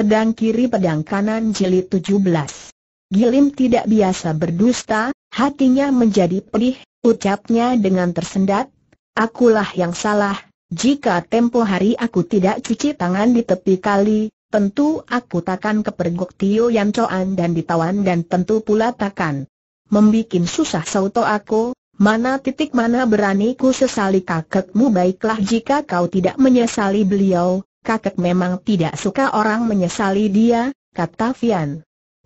pedang kiri pedang kanan jilid 17. Gilim tidak biasa berdusta, hatinya menjadi pedih, ucapnya dengan tersendat, "Akulah yang salah, jika tempo hari aku tidak cuci tangan di tepi kali, tentu aku takkan kepergok Tio Yan Coan dan ditawan dan tentu pula takkan membikin susah sauto aku, mana berani ku sesali kakekmu." "Baiklah, jika kau tidak menyesali beliau, kakek memang tidak suka orang menyesali dia," kata Fian.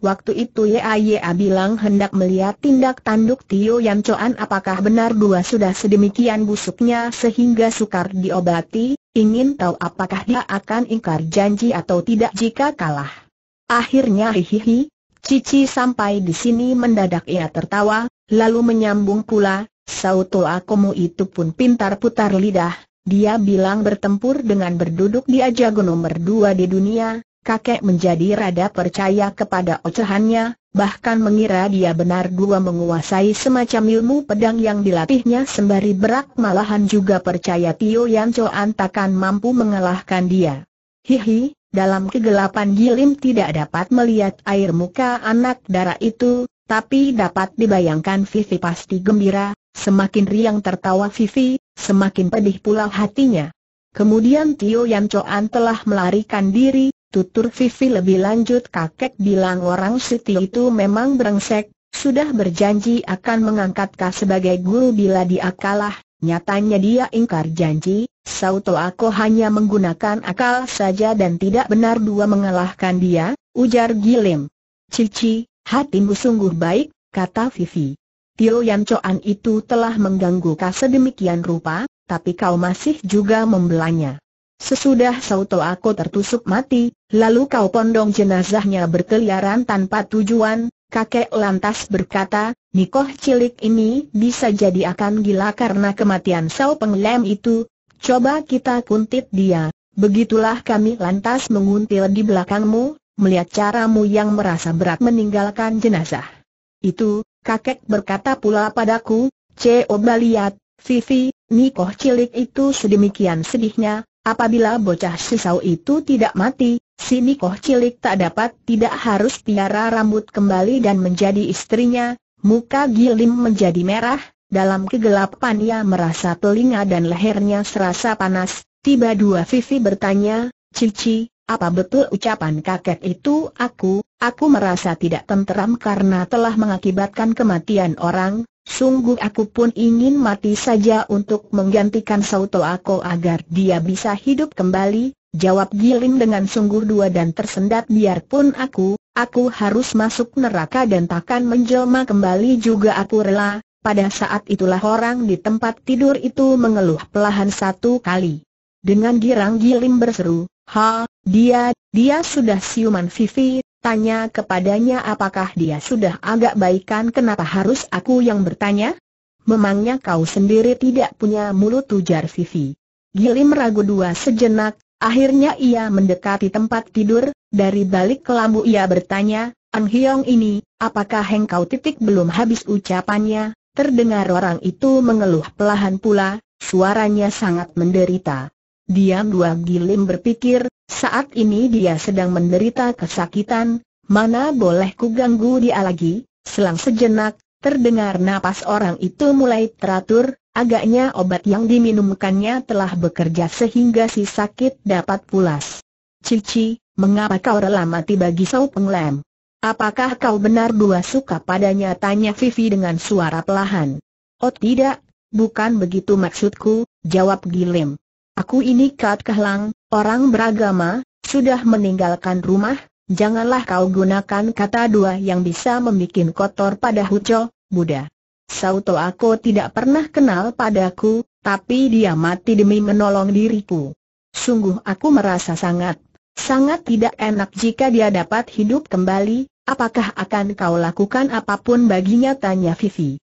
Waktu itu Yaya bilang hendak melihat tindak tanduk Tio Yan Coan apakah benar gua sudah sedemikian busuknya sehingga sukar diobati, ingin tahu apakah dia akan ingkar janji atau tidak jika kalah. Akhirnya hihihi, cici sampai di sini. Mendadak ia tertawa, lalu menyambung pula, "Sauto akomu itu pun pintar putar lidah, dia bilang bertempur dengan berduduk dia jago nomor 2 di dunia." Kakek menjadi rada percaya kepada ocehannya, bahkan mengira dia benar-benar menguasai semacam ilmu pedang yang dilatihnya sembari berak, malahan juga percaya Tio Yan Coan takkan mampu mengalahkan dia. Hihi, dalam kegelapan Gilim tidak dapat melihat air muka anak dara itu, tapi dapat dibayangkan Vivi pasti gembira. Semakin riang tertawa Vivi, semakin pedih pula hatinya. Kemudian Tio Yan Coan telah melarikan diri, tutur Vivi lebih lanjut. "Kakek bilang orang Siti itu memang brengsek, sudah berjanji akan mengangkatkah sebagai guru bila dia kalah, nyatanya dia ingkar janji, sauto aku hanya menggunakan akal saja dan tidak benar-benar mengalahkan dia," ujar Gilim. "Cici, hatimu sungguh baik," kata Vivi. "Tio Yan Coan itu telah mengganggu kau sedemikian rupa, tapi kau masih juga membelanya. Sesudah sauto aku tertusuk mati, lalu kau pondong jenazahnya berkeliaran tanpa tujuan." Kakek lantas berkata, "Nikoh cilik ini bisa jadi akan gila karena kematian Sao Penglem itu. Coba kita kuntit dia." Begitulah kami lantas menguntil di belakangmu, melihat caramu yang merasa berat meninggalkan jenazah itu. Kakek berkata pula padaku, "Coba lihat, Vivi, nikoh cilik itu sedemikian sedihnya. Apabila bocah sisau itu tidak mati, si nikoh cilik tak dapat tidak harus piara rambut kembali dan menjadi istrinya." Muka Gilim menjadi merah, dalam kegelapan ia merasa telinga dan lehernya serasa panas. Tiba-tiba Vivi bertanya, "Cici, apa betul ucapan kakek itu?" Aku merasa tidak tenteram karena telah mengakibatkan kematian orang. Sungguh aku pun ingin mati saja untuk menggantikan sauto aku agar dia bisa hidup kembali," jawab Gilim dengan sungguh dua dan tersendat. "Biarpun aku harus masuk neraka dan takkan menjelma kembali juga aku rela." Pada saat itulah orang di tempat tidur itu mengeluh pelahan satu kali. Dengan girang Gilim berseru, "Ha, dia sudah siuman." Vivi tanya kepadanya, "Apakah dia sudah agak baikan? Kenapa harus aku yang bertanya?" "Memangnya kau sendiri tidak punya mulut?" ujar Vivi. Gilim ragu dua sejenak, akhirnya ia mendekati tempat tidur. Dari balik kelambu ia bertanya, "An Hiong ini, apakah engkau?" Belum habis ucapannya, terdengar orang itu mengeluh pelahan pula, suaranya sangat menderita. Diam dua, Gilim berpikir, saat ini dia sedang menderita kesakitan, mana boleh ku ganggu dia lagi. Selang sejenak, terdengar napas orang itu mulai teratur, agaknya obat yang diminumkannya telah bekerja sehingga si sakit dapat pulas. "Cici, mengapa kau rela mati bagi Sao Penglem? Apakah kau benar-benar suka padanya?" tanya Vivi dengan suara pelahan. "Oh tidak, bukan begitu maksudku," jawab Gilim. "Aku ini Kat Kahlang, orang beragama, sudah meninggalkan rumah. Janganlah kau gunakan kata dua yang bisa membuat kotor pada Huco, Buddha. Sauto aku tidak pernah kenal padaku, tapi dia mati demi menolong diriku. Sungguh aku merasa sangat tidak enak jika dia dapat hidup kembali. Apakah akan kau lakukan apapun baginya?" tanya Vivi.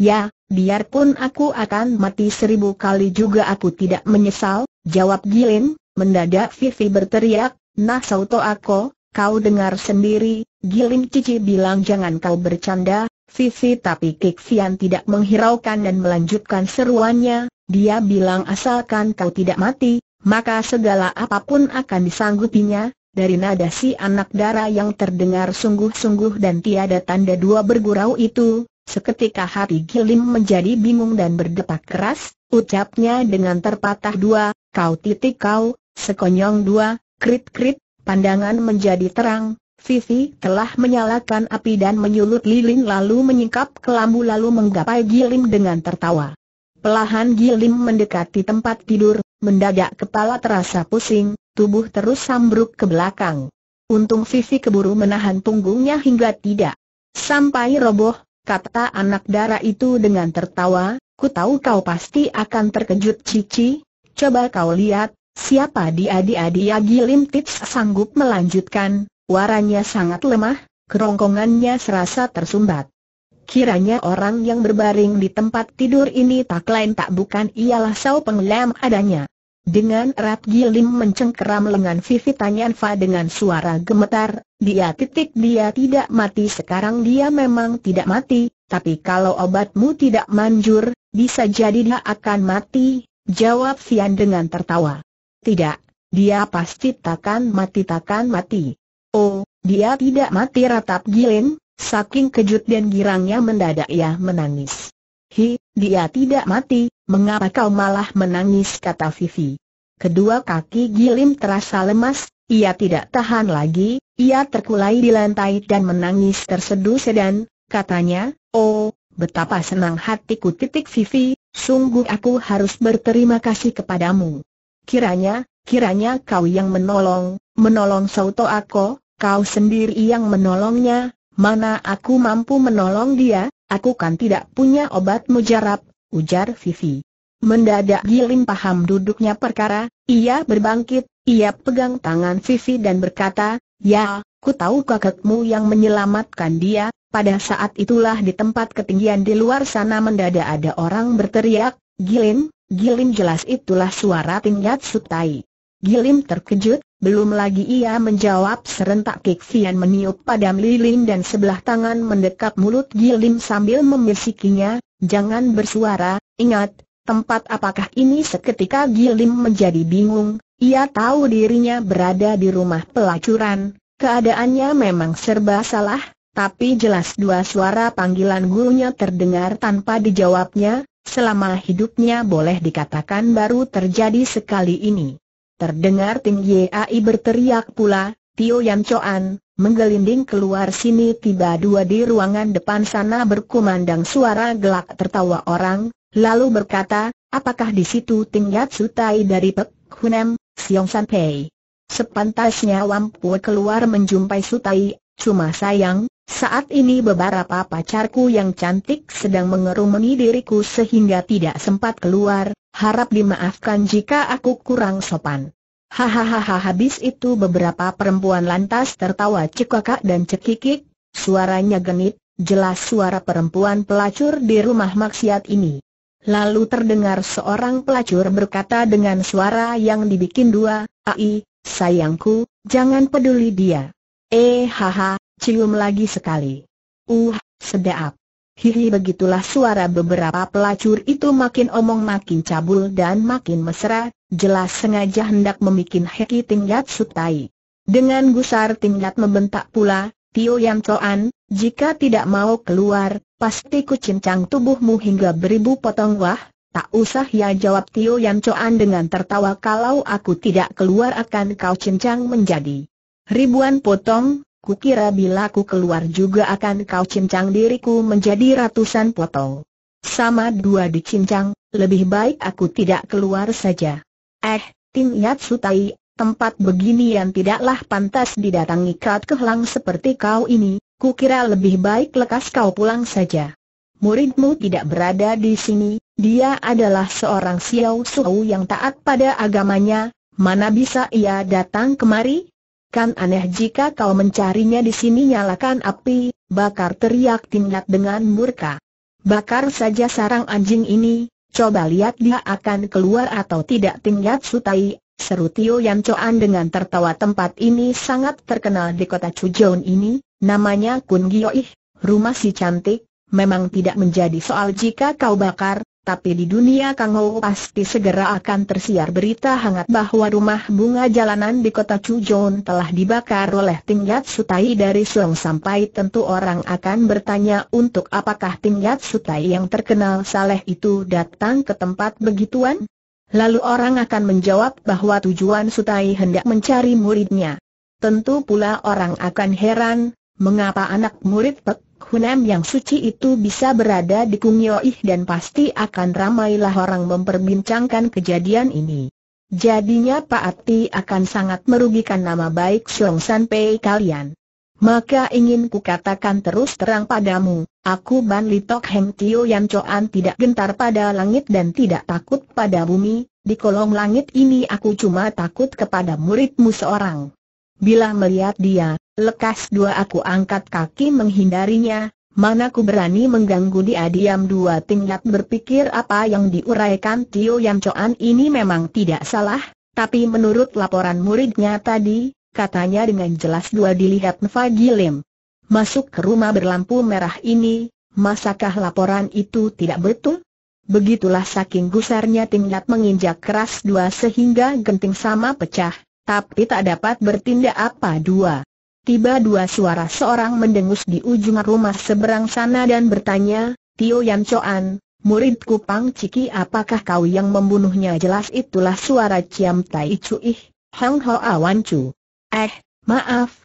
"Ya, biarpun aku akan mati 1000 kali juga aku tidak menyesal," jawab Gilim. Mendadak Vivi berteriak, "Nah sauto aku, kau dengar sendiri, Gilim cici bilang jangan kau bercanda." Vivi tapi Kik Fian tidak menghiraukan dan melanjutkan seruannya, "Dia bilang asalkan kau tidak mati, maka segala apapun akan disanggupinya. Dari nada si anak dara yang terdengar sungguh-sungguh dan tiada tanda dua bergurau itu, seketika hati Gilim menjadi bingung dan berdetak keras, ucapnya dengan terpatah dua, kau titik kau, sekonyong dua, krit-krit, pandangan menjadi terang, Vivi telah menyalakan api dan menyulut lilin lalu menyingkap kelambu lalu menggapai Gilim dengan tertawa. Pelahan Gilim mendekati tempat tidur, mendadak kepala terasa pusing. Tubuh terus sambruk ke belakang. Untung Vivi keburu menahan punggungnya hingga tidak sampai roboh, kata anak dara itu dengan tertawa, ku tahu kau pasti akan terkejut Cici, coba kau lihat, siapa dia dia Gilim Tips sanggup melanjutkan, waranya sangat lemah, kerongkongannya serasa tersumbat. Kiranya orang yang berbaring di tempat tidur ini tak lain tak bukan ialah Sao Penglem adanya. Dengan erat Gilim mencengkeram lengan Vivi tanyaan Fa dengan suara gemetar, dia tidak mati sekarang dia memang tidak mati, tapi kalau obatmu tidak manjur, bisa jadi dia akan mati, jawab Fian dengan tertawa. Tidak, dia pasti takkan mati. Oh, dia tidak mati ratap Gilim, saking kejut dan girangnya mendadak ia menangis. Hi, dia tidak mati, mengapa kau malah menangis kata Vivi. Kedua kaki Gilim terasa lemas, ia tidak tahan lagi, ia terkulai di lantai dan menangis tersedu-sedan, katanya, oh, betapa senang hatiku titik Vivi, sungguh aku harus berterima kasih kepadamu. Kiranya kau yang menolong Sauto aku, kau sendiri yang menolongnya, mana aku mampu menolong dia? Aku kan tidak punya obat mujarab, ujar Vivi. Mendadak Gilim paham duduknya perkara, ia berbangkit, ia pegang tangan Vivi dan berkata, ya, ku tahu kakekmu yang menyelamatkan dia, pada saat itulah di tempat ketinggian di luar sana mendadak ada orang berteriak, Gilim jelas itulah suara tingkat Sutai. Gilim terkejut, belum lagi ia menjawab serentak Kik Fian meniup padam lilin dan sebelah tangan mendekap mulut Gilim sambil memisikinya, jangan bersuara, ingat, tempat apakah ini seketika Gilim menjadi bingung, ia tahu dirinya berada di rumah pelacuran, keadaannya memang serba salah, tapi jelas dua suara panggilan gurunya terdengar tanpa dijawabnya, selama hidupnya boleh dikatakan baru terjadi sekali ini. Terdengar Ting Yai berteriak pula, Tio Yan Choan, menggelinding keluar sini tiba dua di ruangan depan sana berkumandang suara gelak tertawa orang, lalu berkata, apakah di situ Ting Yat Sutai dari Pek Hunem, Siong San Pei? Sepantasnya Wampu keluar menjumpai Sutai, cuma sayang, saat ini beberapa pacarku yang cantik sedang mengerumuni diriku sehingga tidak sempat keluar. Harap dimaafkan jika aku kurang sopan. Hahaha. Habis itu beberapa perempuan lantas tertawa cekakak dan cekikik. Suaranya genit, jelas suara perempuan pelacur di rumah maksiat ini. Lalu terdengar seorang pelacur berkata dengan suara yang dibikin dua, "Ai, sayangku, jangan peduli dia. Haha, cium lagi sekali. Sedap." Hihi, begitulah suara beberapa pelacur itu makin omong makin cabul dan makin mesra, jelas sengaja hendak membikin heki Tingkat Sutai. Dengan gusar Tingkat membentak pula, Tio Yan Choan, jika tidak mau keluar, pasti ku cincang tubuhmu hingga beribu potong. Wah, tak usah ya, jawab Tio Yan Choan dengan tertawa, kalau aku tidak keluar akan kau cincang menjadi ribuan potong. Kukira bila ku keluar juga akan kau cincang diriku menjadi ratusan potong. Sama dua dicincang, lebih baik aku tidak keluar saja. Ting Yat Sutai, tempat beginian tidaklah pantas didatangi kat kehlang seperti kau ini, kukira lebih baik lekas kau pulang saja. Muridmu tidak berada di sini, dia adalah seorang Xiao Suhu yang taat pada agamanya, mana bisa ia datang kemari? Kan aneh jika kau mencarinya di sini. Nyalakan api, bakar, teriak Tingkat dengan murka. Bakar saja sarang anjing ini, coba lihat dia akan keluar atau tidak Tingkat Sutai, seru Tio Yan Choan dengan tertawa. Tempat ini sangat terkenal di kota Chujoon ini, namanya Kun Gioih, rumah si cantik, memang tidak menjadi soal jika kau bakar, tapi di dunia Kang Ho pasti segera akan tersiar berita hangat bahwa rumah bunga jalanan di kota Chujon telah dibakar oleh Tingkat Sutai dari Suang, sampai tentu orang akan bertanya untuk apakah Tingkat Sutai yang terkenal saleh itu datang ke tempat begituan? Lalu orang akan menjawab bahwa tujuan Sutai hendak mencari muridnya. Tentu pula orang akan heran, mengapa anak murid Pek Hunam yang suci itu bisa berada di Kung Yoih, dan pasti akan ramailah orang memperbincangkan kejadian ini. Jadinya Pak Ati akan sangat merugikan nama baik Siong Sanpei kalian. Maka ingin kukatakan terus terang padamu, aku Ban Litok Heng Tio Yan Coan tidak gentar pada langit dan tidak takut pada bumi, di kolong langit ini aku cuma takut kepada muridmu seorang. Bila melihat dia, lekas dua aku angkat kaki menghindarinya, mana ku berani mengganggu dia. Diam dua Tingkat berpikir apa yang diuraikan Tio Yan Coan ini memang tidak salah, tapi menurut laporan muridnya tadi, katanya dengan jelas dua dilihat Nfa Gilim masuk ke rumah berlampu merah ini, masakah laporan itu tidak betul? Begitulah saking gusarnya Tingkat menginjak keras dua sehingga genting sama pecah, tapi tak dapat bertindak apa dua. Tiba dua suara seorang mendengus di ujung rumah seberang sana dan bertanya, Tio Yan Coan, muridku Pang Ciki, apakah kau yang membunuhnya? Jelas itulah suara Ciam Tai Cuih, Hong Ho Awan Cu. Maaf,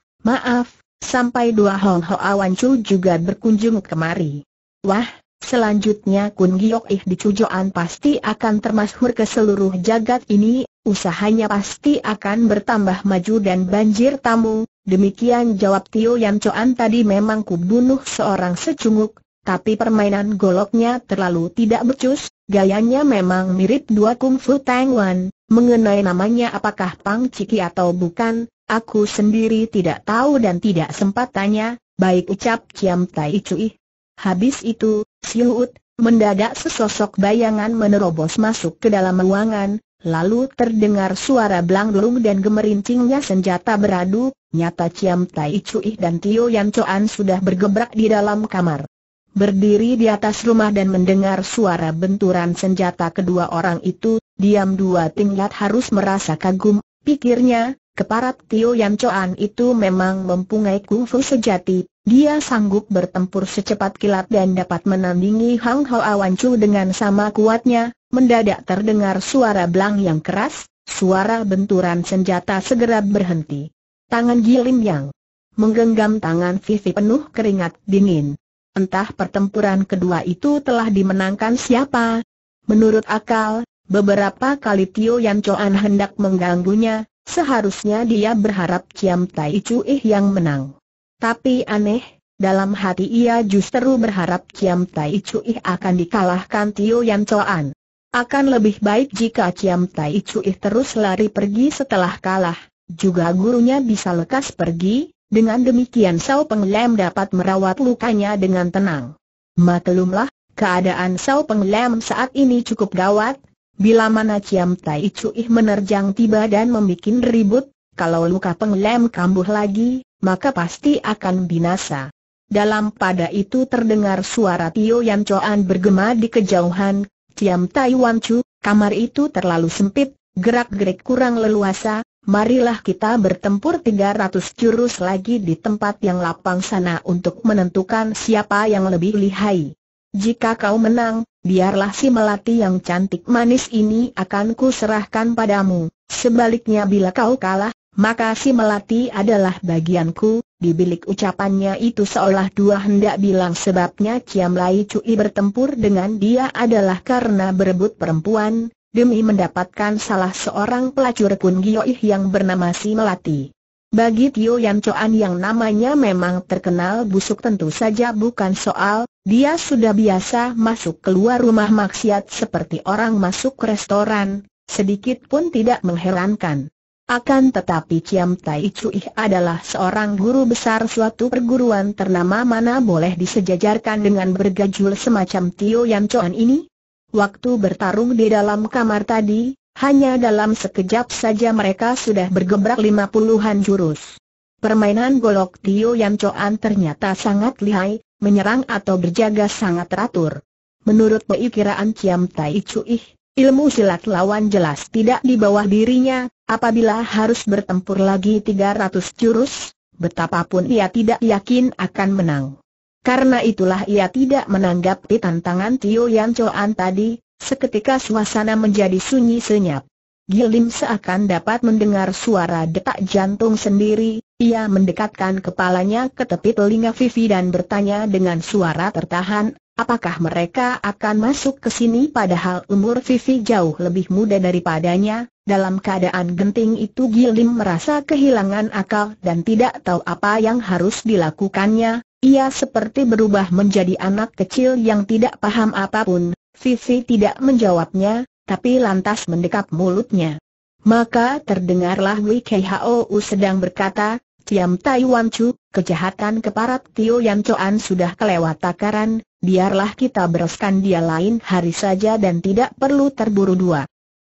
sampai dua Hong Ho Awan Cu juga berkunjung kemari. Wah, selanjutnya Kun Giok Ih di Chujoan pasti akan termasyhur ke seluruh jagat ini, usahanya pasti akan bertambah maju dan banjir tamu. Demikian jawab Tio Yan Coan. Tadi memang kubunuh seorang secunguk, tapi permainan goloknya terlalu tidak becus, gayanya memang mirip dua kungfu Tang Wan. Mengenai namanya apakah Pang Ciki atau bukan, aku sendiri tidak tahu dan tidak sempat tanya. Baik, ucap Ciam Tai Cui. Habis itu, siut, mendadak sesosok bayangan menerobos masuk ke dalam ruangan. Lalu terdengar suara blangdung dan gemerincingnya senjata beradu. Nyata Ciam Tai Cui dan Tio Yan Coan sudah bergebrak di dalam kamar, berdiri di atas rumah dan mendengar suara benturan senjata kedua orang itu. Diam dua Tingkat harus merasa kagum, pikirnya, keparat Tio Yan Coan itu memang mempunyai kungfu sejati. Dia sanggup bertempur secepat kilat dan dapat menandingi Hang Ho Awan Cu dengan sama kuatnya. Mendadak terdengar suara belang yang keras, suara benturan senjata segera berhenti. Tangan Gilim yang menggenggam tangan Vivi penuh keringat dingin. Entah pertempuran kedua itu telah dimenangkan siapa. Menurut akal, beberapa kali Tio Yan Coan hendak mengganggunya, seharusnya dia berharap Ciam Tai Cui yang menang. Tapi aneh, dalam hati ia justru berharap Ciam Tai Cui akan dikalahkan Tio Yan Coan. Akan lebih baik jika Ciam Tai Cui terus lari pergi setelah kalah. Juga gurunya bisa lekas pergi. Dengan demikian Sao Peng Lam dapat merawat lukanya dengan tenang. Maklumlah, keadaan Sao Peng Lam saat ini cukup gawat. Bila mana Ciam Tai Cui menerjang tiba dan membuat ribut, kalau luka Peng Lam kambuh lagi, maka pasti akan binasa. Dalam pada itu terdengar suara Tio Yan Coan bergema di kejauhan. Ciam Tai Wan Cu, kamar itu terlalu sempit, gerak-gerik kurang leluasa, marilah kita bertempur 300 jurus lagi di tempat yang lapang sana untuk menentukan siapa yang lebih lihai. Jika kau menang, biarlah si melati yang cantik manis ini akan kuserahkan padamu. Sebaliknya bila kau kalah, maka si melati adalah bagianku. Di bilik ucapannya itu seolah dua hendak bilang sebabnya Ciam Tai Cui bertempur dengan dia adalah karena berebut perempuan, demi mendapatkan salah seorang pelacur Kun Giok Ih yang bernama si melati. Bagi Tio Yan Coan yang namanya memang terkenal busuk tentu saja bukan soal, dia sudah biasa masuk keluar rumah maksiat seperti orang masuk restoran, sedikit pun tidak mengherankan. Akan tetapi Ciam Tai Cui adalah seorang guru besar suatu perguruan ternama, mana boleh disejajarkan dengan bergajul semacam Tio Yan Coan ini? Waktu bertarung di dalam kamar tadi, hanya dalam sekejap saja mereka sudah bergebrak 50-an jurus. Permainan golok Tio Yan Coan ternyata sangat lihai, menyerang atau berjaga sangat teratur. Menurut perkiraan Ciam Tai Cui, ilmu silat lawan jelas tidak di bawah dirinya. Apabila harus bertempur lagi 300 jurus, betapapun ia tidak yakin akan menang. Karena itulah ia tidak menanggapi tantangan Tio Yan Chuan tadi. Seketika suasana menjadi sunyi senyap. Gilim seakan dapat mendengar suara detak jantung sendiri. Ia mendekatkan kepalanya ke tepi telinga Vivi dan bertanya dengan suara tertahan, apakah mereka akan masuk ke sini padahal umur Vivi jauh lebih muda daripadanya. Dalam keadaan genting itu Gilim merasa kehilangan akal dan tidak tahu apa yang harus dilakukannya. Ia seperti berubah menjadi anak kecil yang tidak paham apapun. Vivi tidak menjawabnya, tapi lantas mendekap mulutnya. Maka terdengarlah Wei Khou sedang berkata, "Ciam Tai Wan Chu, kejahatan keparat Tio Yan Chuan sudah kelewat takaran, biarlah kita beruskan dia lain hari saja dan tidak perlu terburu-buru.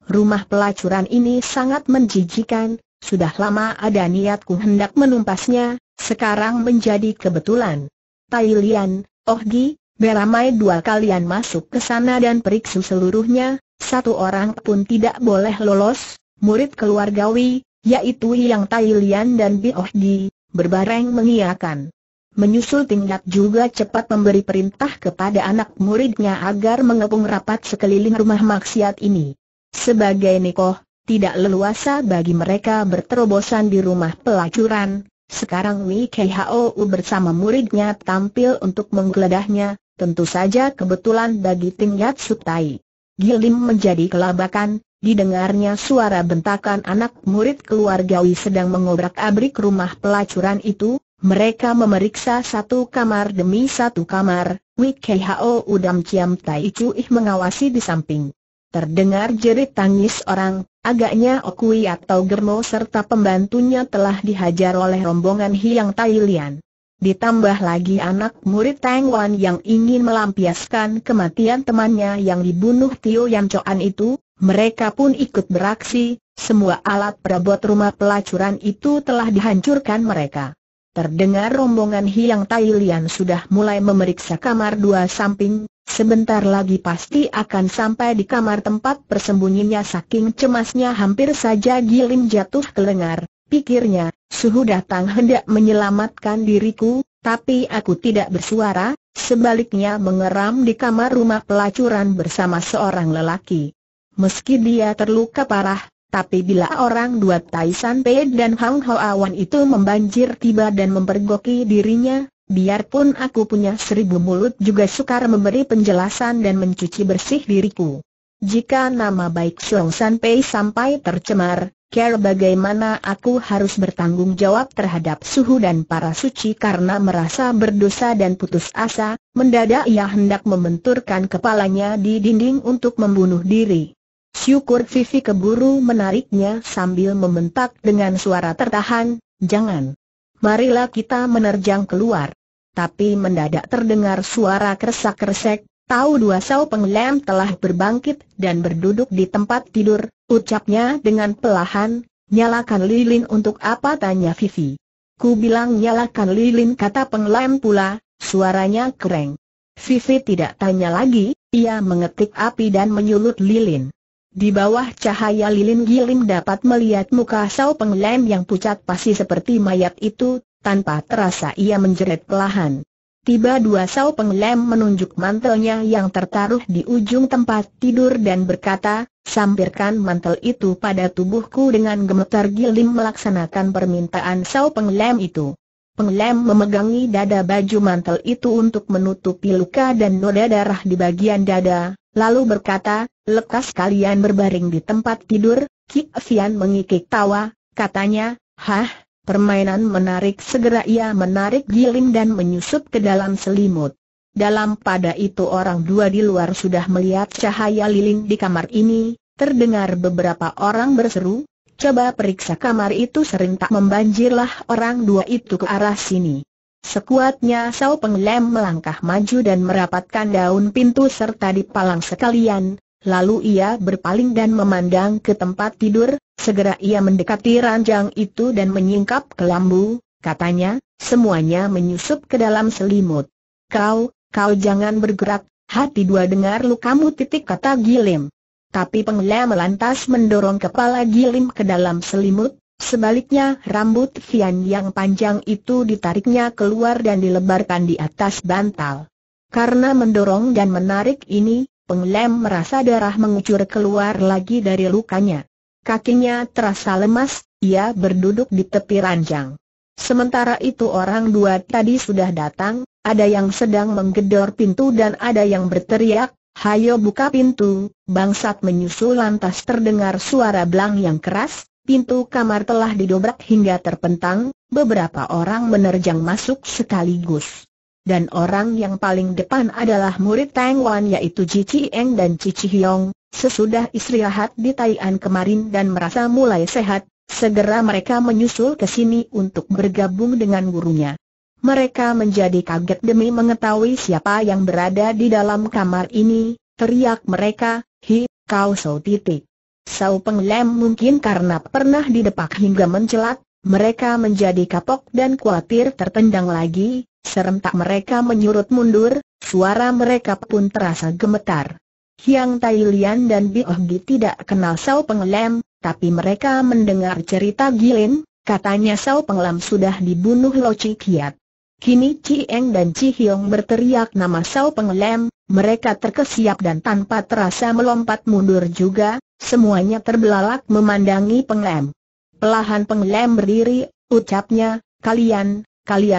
Rumah pelacuran ini sangat menjijikan, sudah lama ada niatku hendak menumpasnya, sekarang menjadi kebetulan. Tai Lian, Oh Gi, beramai dua kalian masuk ke sana dan periksa seluruhnya. Satu orang pun tidak boleh lolos." Murid keluarga Wei, yaitu Yang Tai Lian dan Bi Oh Gi, berbareng mengiyakan. Menyusul Tingkat juga cepat memberi perintah kepada anak muridnya agar mengepung rapat sekeliling rumah maksiat ini. Sebagai nikoh, tidak leluasa bagi mereka berterobosan di rumah pelacuran. Sekarang Wei Khou bersama muridnya tampil untuk menggeledahnya, tentu saja kebetulan bagi Tingkat Sutai. Gilim menjadi kelabakan. Didengarnya suara bentakan anak murid keluarga Wei sedang mengobrak-abrik rumah pelacuran itu. Mereka memeriksa satu kamar demi satu kamar. Wei Khou dan Ciam Tai Cui mengawasi di samping. Terdengar jerit tangis orang. Agaknya Okui atau Germo serta pembantunya telah dihajar oleh rombongan Hyang Tai Lian. Ditambah lagi anak murid Tang Wan yang ingin melampiaskan kematian temannya yang dibunuh Tio Yan Chuan itu. Mereka pun ikut beraksi. Semua alat perabot rumah pelacuran itu telah dihancurkan mereka. Terdengar rombongan Hyang Tai Lian sudah mulai memeriksa kamar dua samping. Sebentar lagi pasti akan sampai di kamar tempat persembunyinya. Saking cemasnya hampir saja Gilim jatuh kelengar. Pikirnya, suhu datang hendak menyelamatkan diriku, tapi aku tidak bersuara, sebaliknya mengeram di kamar rumah pelacuran bersama seorang lelaki. Meski dia terluka parah, tapi bila orang dua Tai San Pei dan Hang Hoawan itu membanjir tiba dan mempergoki dirinya, biarpun aku punya 1000 mulut juga sukar memberi penjelasan dan mencuci bersih diriku. Jika nama baik Xiong San Pei sampai tercemar, kira bagaimana aku harus bertanggung jawab terhadap suhu dan para suci karena merasa berdosa dan putus asa. Mendadak ia hendak membenturkan kepalanya di dinding untuk membunuh diri. Syukur Vivi keburu menariknya sambil membentak dengan suara tertahan, "Jangan! Marilah kita menerjang keluar." Tapi mendadak terdengar suara kersak-kersek. Tahu dua Sao Penglem telah berbangkit dan berduduk di tempat tidur, ucapnya dengan pelahan. "Nyalakan lilin untuk apa?" tanya Vivi. "Ku bilang nyalakan lilin," kata Penglem pula, suaranya kereng. Vivi tidak tanya lagi, ia mengetik api dan menyulut lilin. Di bawah cahaya lilin Gilim dapat melihat muka Sao Penglem yang pucat pasi seperti mayat itu, tanpa terasa ia menjerit pelahan. Tiba dua Sao Penglem menunjuk mantelnya yang tertaruh di ujung tempat tidur dan berkata, "Sampirkan mantel itu pada tubuhku." Dengan gemetar Gilim melaksanakan permintaan Sao Penglem itu. Penglem memegangi dada baju mantel itu untuk menutupi luka dan noda darah di bagian dada, lalu berkata, "Lekas kalian berbaring di tempat tidur." Kik Fian mengikik tawa, katanya, "Hah? Permainan menarik." Segera ia menarik Gilim dan menyusup ke dalam selimut. Dalam pada itu orang dua di luar sudah melihat cahaya lilin di kamar ini. Terdengar beberapa orang berseru, "Coba periksa kamar itu!" Serentak membanjirlah orang dua itu ke arah sini. Sekuatnya Sao Penglem melangkah maju dan merapatkan daun pintu serta dipalang sekalian. Lalu ia berpaling dan memandang ke tempat tidur. Segera ia mendekati ranjang itu dan menyingkap ke lambu, katanya, "Semuanya menyusup ke dalam selimut. Kau jangan bergerak, Hati dua dengar lukamu titik kata Gilim. Tapi Penglam lantas mendorong kepala Gilim ke dalam selimut. Sebaliknya rambut Vian yang panjang itu ditariknya keluar dan dilebarkan di atas bantal. Karena mendorong dan menarik ini, Penglam merasa darah mengucur keluar lagi dari lukanya. Kakinya terasa lemas, ia berduduk di tepi ranjang. Sementara itu orang dua tadi sudah datang. Ada yang sedang menggedor pintu dan ada yang berteriak, "Hayo buka pintu, bangsat!" Menyusul lantas terdengar suara belang yang keras, pintu kamar telah didobrak hingga terpentang, beberapa orang menerjang masuk sekaligus. Dan orang yang paling depan adalah murid Tang Wan yaitu Ji Chieng dan Ci Chihyong, sesudah istirahat di Tai'an kemarin dan merasa mulai sehat, segera mereka menyusul ke sini untuk bergabung dengan gurunya. Mereka menjadi kaget demi mengetahui siapa yang berada di dalam kamar ini. Teriak mereka, "Hi, kau Sau titik." Sau Penglam mungkin karena pernah didepak hingga mencelat, mereka menjadi kapok dan khawatir tertendang lagi. Serentak mereka menyurut mundur, suara mereka pun terasa gemetar. Hiang Tai Lian dan Bioh Gi tidak kenal Sau Penglam, tapi mereka mendengar cerita Gilim. Katanya Sau Penglam sudah dibunuh Lo Chi Kiat. Kini Chieng dan Ci Hyong berteriak nama Sau Penglam, mereka terkesiap dan tanpa terasa melompat mundur juga, semuanya terbelalak memandangi Penglam. Pelahan Penglam berdiri, ucapnya, "Kalian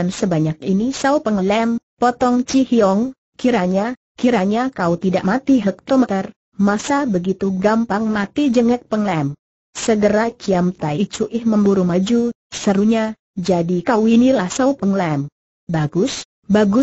sebanyak ini?" "Sau Penglam," potong Ci Hyong, "kiranya kau tidak mati hektometer, masa begitu gampang mati?" jengek Penglam. Segera Kiam Tai Cuih memburu maju, serunya, "Jadi kau inilah Sau Penglam." Bagus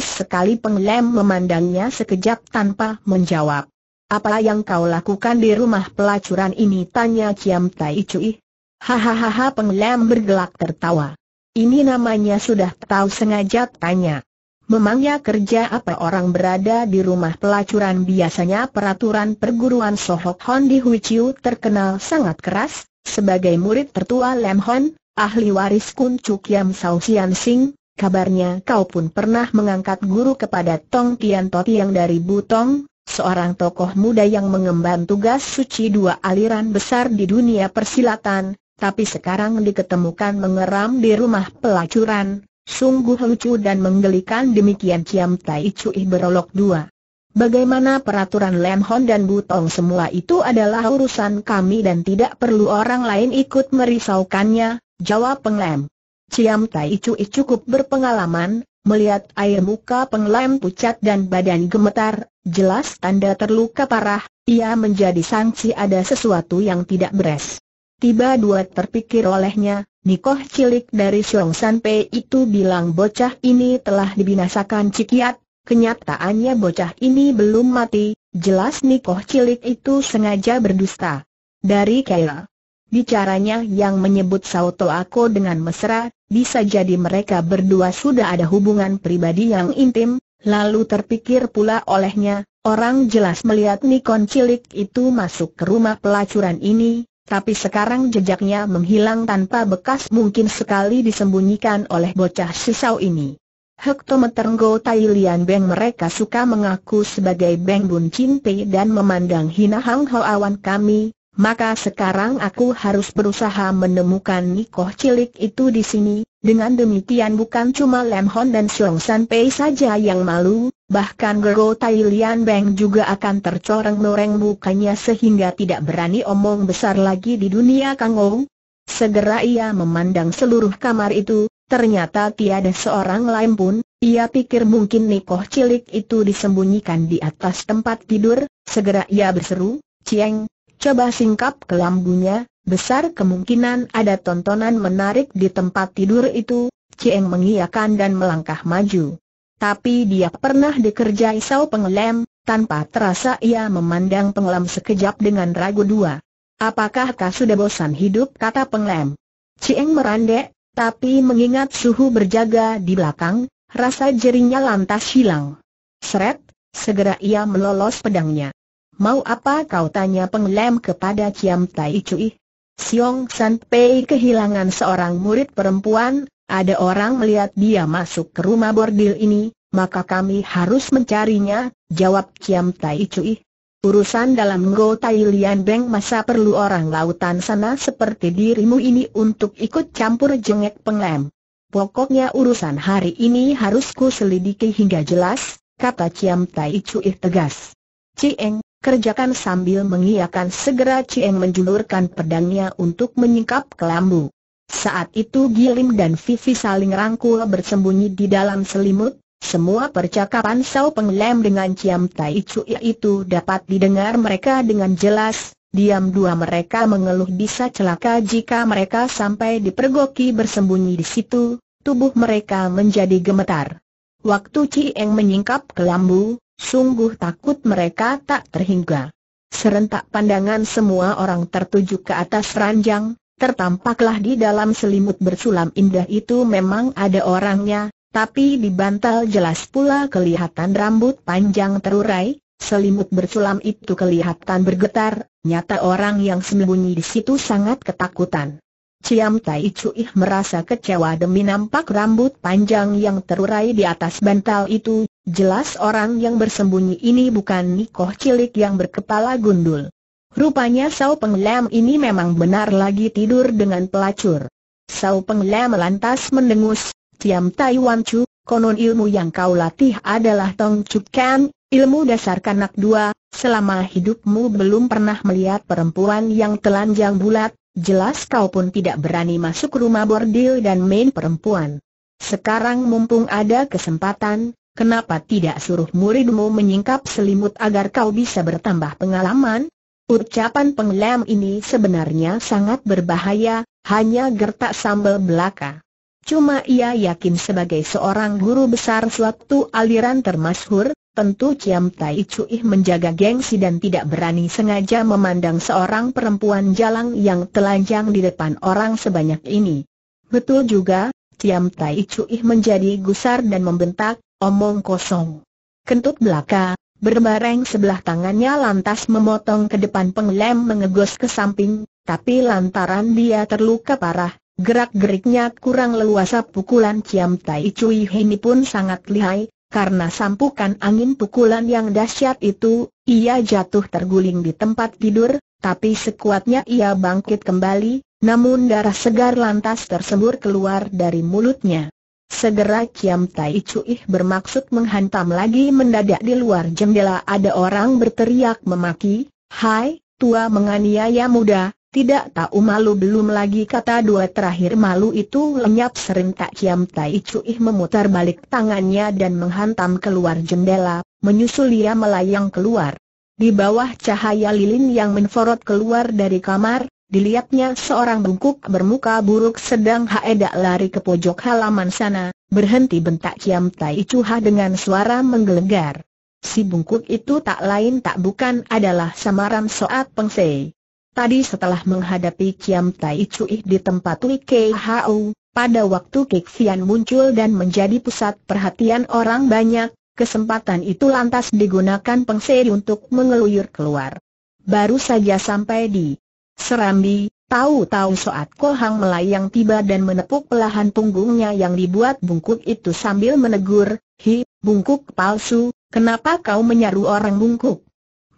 sekali. Penglam memandangnya sekejap tanpa menjawab. "Apa yang kau lakukan di rumah pelacuran ini?" tanya Kiam Tai Cuih. "Hahaha," Penglam bergelak tertawa. "Ini namanya sudah tahu sengaja?" tanya. "Memangnya kerja apa orang berada di rumah pelacuran?" Biasanya peraturan perguruan Sohok Hon di Hui Chiu terkenal sangat keras. Sebagai murid tertua Lam Hon, ahli waris Kun Chu Kiam Sau Sian Sing, kabarnya kau pun pernah mengangkat guru kepada Tong Tian Toti yang dari Butong, seorang tokoh muda yang mengemban tugas suci dua aliran besar di dunia persilatan, tapi sekarang diketemukan mengeram di rumah pelacuran. Sungguh lucu dan menggelikan." Demikian Kiam Tai Cuih berolok dua. "Bagaimana peraturan Lam Hon dan Butong, semua itu adalah urusan kami dan tidak perlu orang lain ikut merisaukannya," jawab Penglam. Kiam Tai Cuih cukup berpengalaman, melihat air muka Penglam pucat dan badan gemetar, jelas tanda terluka parah, ia menjadi sangsi ada sesuatu yang tidak beres. Tiba dua terpikir olehnya, "Nikoh cilik dari Siong San Pei itu bilang bocah ini telah dibinasakan Chi Kiat, kenyataannya bocah ini belum mati, jelas Nikoh cilik itu sengaja berdusta." "Dari Kaila?" bicaranya yang menyebut Sao To Ako dengan mesra, bisa jadi mereka berdua sudah ada hubungan pribadi yang intim. Lalu terpikir pula olehnya, orang jelas melihat Nikon cilik itu masuk ke rumah pelacuran ini, tapi sekarang jejaknya menghilang tanpa bekas, mungkin sekali disembunyikan oleh bocah sisau ini. Hektometer Ngo Tai Lian Beng, mereka suka mengaku sebagai Beng Bun Chin Pei dan memandang hina Hang Ho Awan kami. Maka sekarang aku harus berusaha menemukan Nikoh cilik itu di sini. Dengan demikian bukan cuma Lam Hon dan Siong San Pei saja yang malu, bahkan Ngo Tai Lian Beng juga akan tercoreng-noreng mukanya sehingga tidak berani omong besar lagi di dunia Kangou. Segera ia memandang seluruh kamar itu, ternyata tiada seorang lain pun. Ia pikir mungkin Nikoh cilik itu disembunyikan di atas tempat tidur. Segera ia berseru, "Chieng, coba singkap ke lambunya, besar kemungkinan ada tontonan menarik di tempat tidur itu." Chieng mengiyakan dan melangkah maju. Tapi dia pernah dikerjai Sau Penglam, tanpa terasa ia memandang Penglam sekejap dengan ragu dua. "Apakah kau sudah bosan hidup?" kata Penglam. Chieng merandek, tapi mengingat suhu berjaga di belakang, rasa jerinya lantas hilang. Seret, segera ia melolos pedangnya. "Mau apa kau?" tanya Penglam kepada Kiam Tai Cuih. "Siong San Pei kehilangan seorang murid perempuan, ada orang melihat dia masuk ke rumah bordil ini, maka kami harus mencarinya. jawab Chiam Tai Cui. Urusan dalam Ngo Tai Lian Beng masa perlu orang lautan sana seperti dirimu ini untuk ikut campur, jengek Penglem. Pokoknya urusan hari ini harus ku selidiki hingga jelas, kata Chiam Tai Cui tegas. Cieng, kerjakan. Sambil mengiyakan segera Cieng menjulurkan pedangnya untuk menyingkap kelambu. Saat itu Gilim dan Vivi saling rangkul bersembunyi di dalam selimut. Semua percakapan Sao Penglem dengan Chiam Tai Cui itu dapat didengar mereka dengan jelas. Diam dua mereka mengeluh bisa celaka jika mereka sampai dipergoki bersembunyi di situ. Tubuh mereka menjadi gemetar. Waktu Cieng menyingkap kelambu, sungguh takut mereka tak terhingga. Serentak pandangan semua orang tertuju ke atas ranjang. Tertampaklah di dalam selimut bersulam indah itu memang ada orangnya. Tapi di bantal jelas pula kelihatan rambut panjang terurai, selimut bersulam itu kelihatan bergetar, nyata orang yang sembunyi di situ sangat ketakutan. Chiam Tai Cui merasa kecewa demi nampak rambut panjang yang terurai di atas bantal itu, jelas orang yang bersembunyi ini bukan nikoh cilik yang berkepala gundul. Rupanya Sao Penglem ini memang benar lagi tidur dengan pelacur. Sao Penglem lantas mendengus. Chiam Tai Wan Chu, konon ilmu yang kau latih adalah Tong Chuk Kan, ilmu dasar kanak dua. Selama hidupmu belum pernah melihat perempuan yang telanjang bulat, jelas kau pun tidak berani masuk rumah bordil dan main perempuan. Sekarang mumpung ada kesempatan, kenapa tidak suruh muridmu menyingkap selimut agar kau bisa bertambah pengalaman? Ucapan Penglem ini sebenarnya sangat berbahaya, hanya gertak sambal belaka. Cuma ia yakin sebagai seorang guru besar suatu aliran termasyhur, tentu Chiam Tai Cui menjaga gengsi dan tidak berani sengaja memandang seorang perempuan jalan yang telanjang di depan orang sebanyak ini. Betul juga, Chiam Tai Cui menjadi gusar dan membentak, omong kosong. Kentut belaka, berbareng sebelah tangannya lantas memotong ke depan. Penglem mengegos ke samping, tapi lantaran dia terluka parah, gerak-geriknya kurang leluasa. Pukulan Chiam Tai Cui ini pun sangat lihai, karena sampukan angin pukulan yang dahsyat itu, ia jatuh terguling di tempat tidur, tapi sekuatnya ia bangkit kembali, namun darah segar lantas tersembur keluar dari mulutnya. Segera Chiam Tai Cui bermaksud menghantam lagi, mendadak di luar jendela ada orang berteriak memaki, "Hai, tua menganiaya muda! Tidak tahu malu!" Belum lagi kata dua terakhir malu itu lenyap serentak. Chiam Tai Cui memutar balik tangannya dan menghantam keluar jendela, menyusul ia melayang keluar. Di bawah cahaya lilin yang menyorot keluar dari kamar, dilihatnya seorang bungkuk bermuka buruk sedang hendak lari ke pojok halaman sana. "Berhenti!" bentak Chiam Tai Cui dengan suara menggelegar. Si bungkuk itu tak lain tak bukan adalah samaran Soat Peng Sei. Tadi setelah menghadapi Chiam Tai Cui di tempat Wei Kau, pada waktu Kek Fian muncul dan menjadi pusat perhatian orang banyak, kesempatan itu lantas digunakan Peng Sei untuk mengeluyur keluar. Baru saja sampai di Serambi, tahu-tahu Soat Kohang melayang tiba dan menepuk pelahan punggungnya yang dibuat bungkuk itu sambil menegur, "Hi, bungkuk palsu, kenapa kau menyaru orang bungkuk?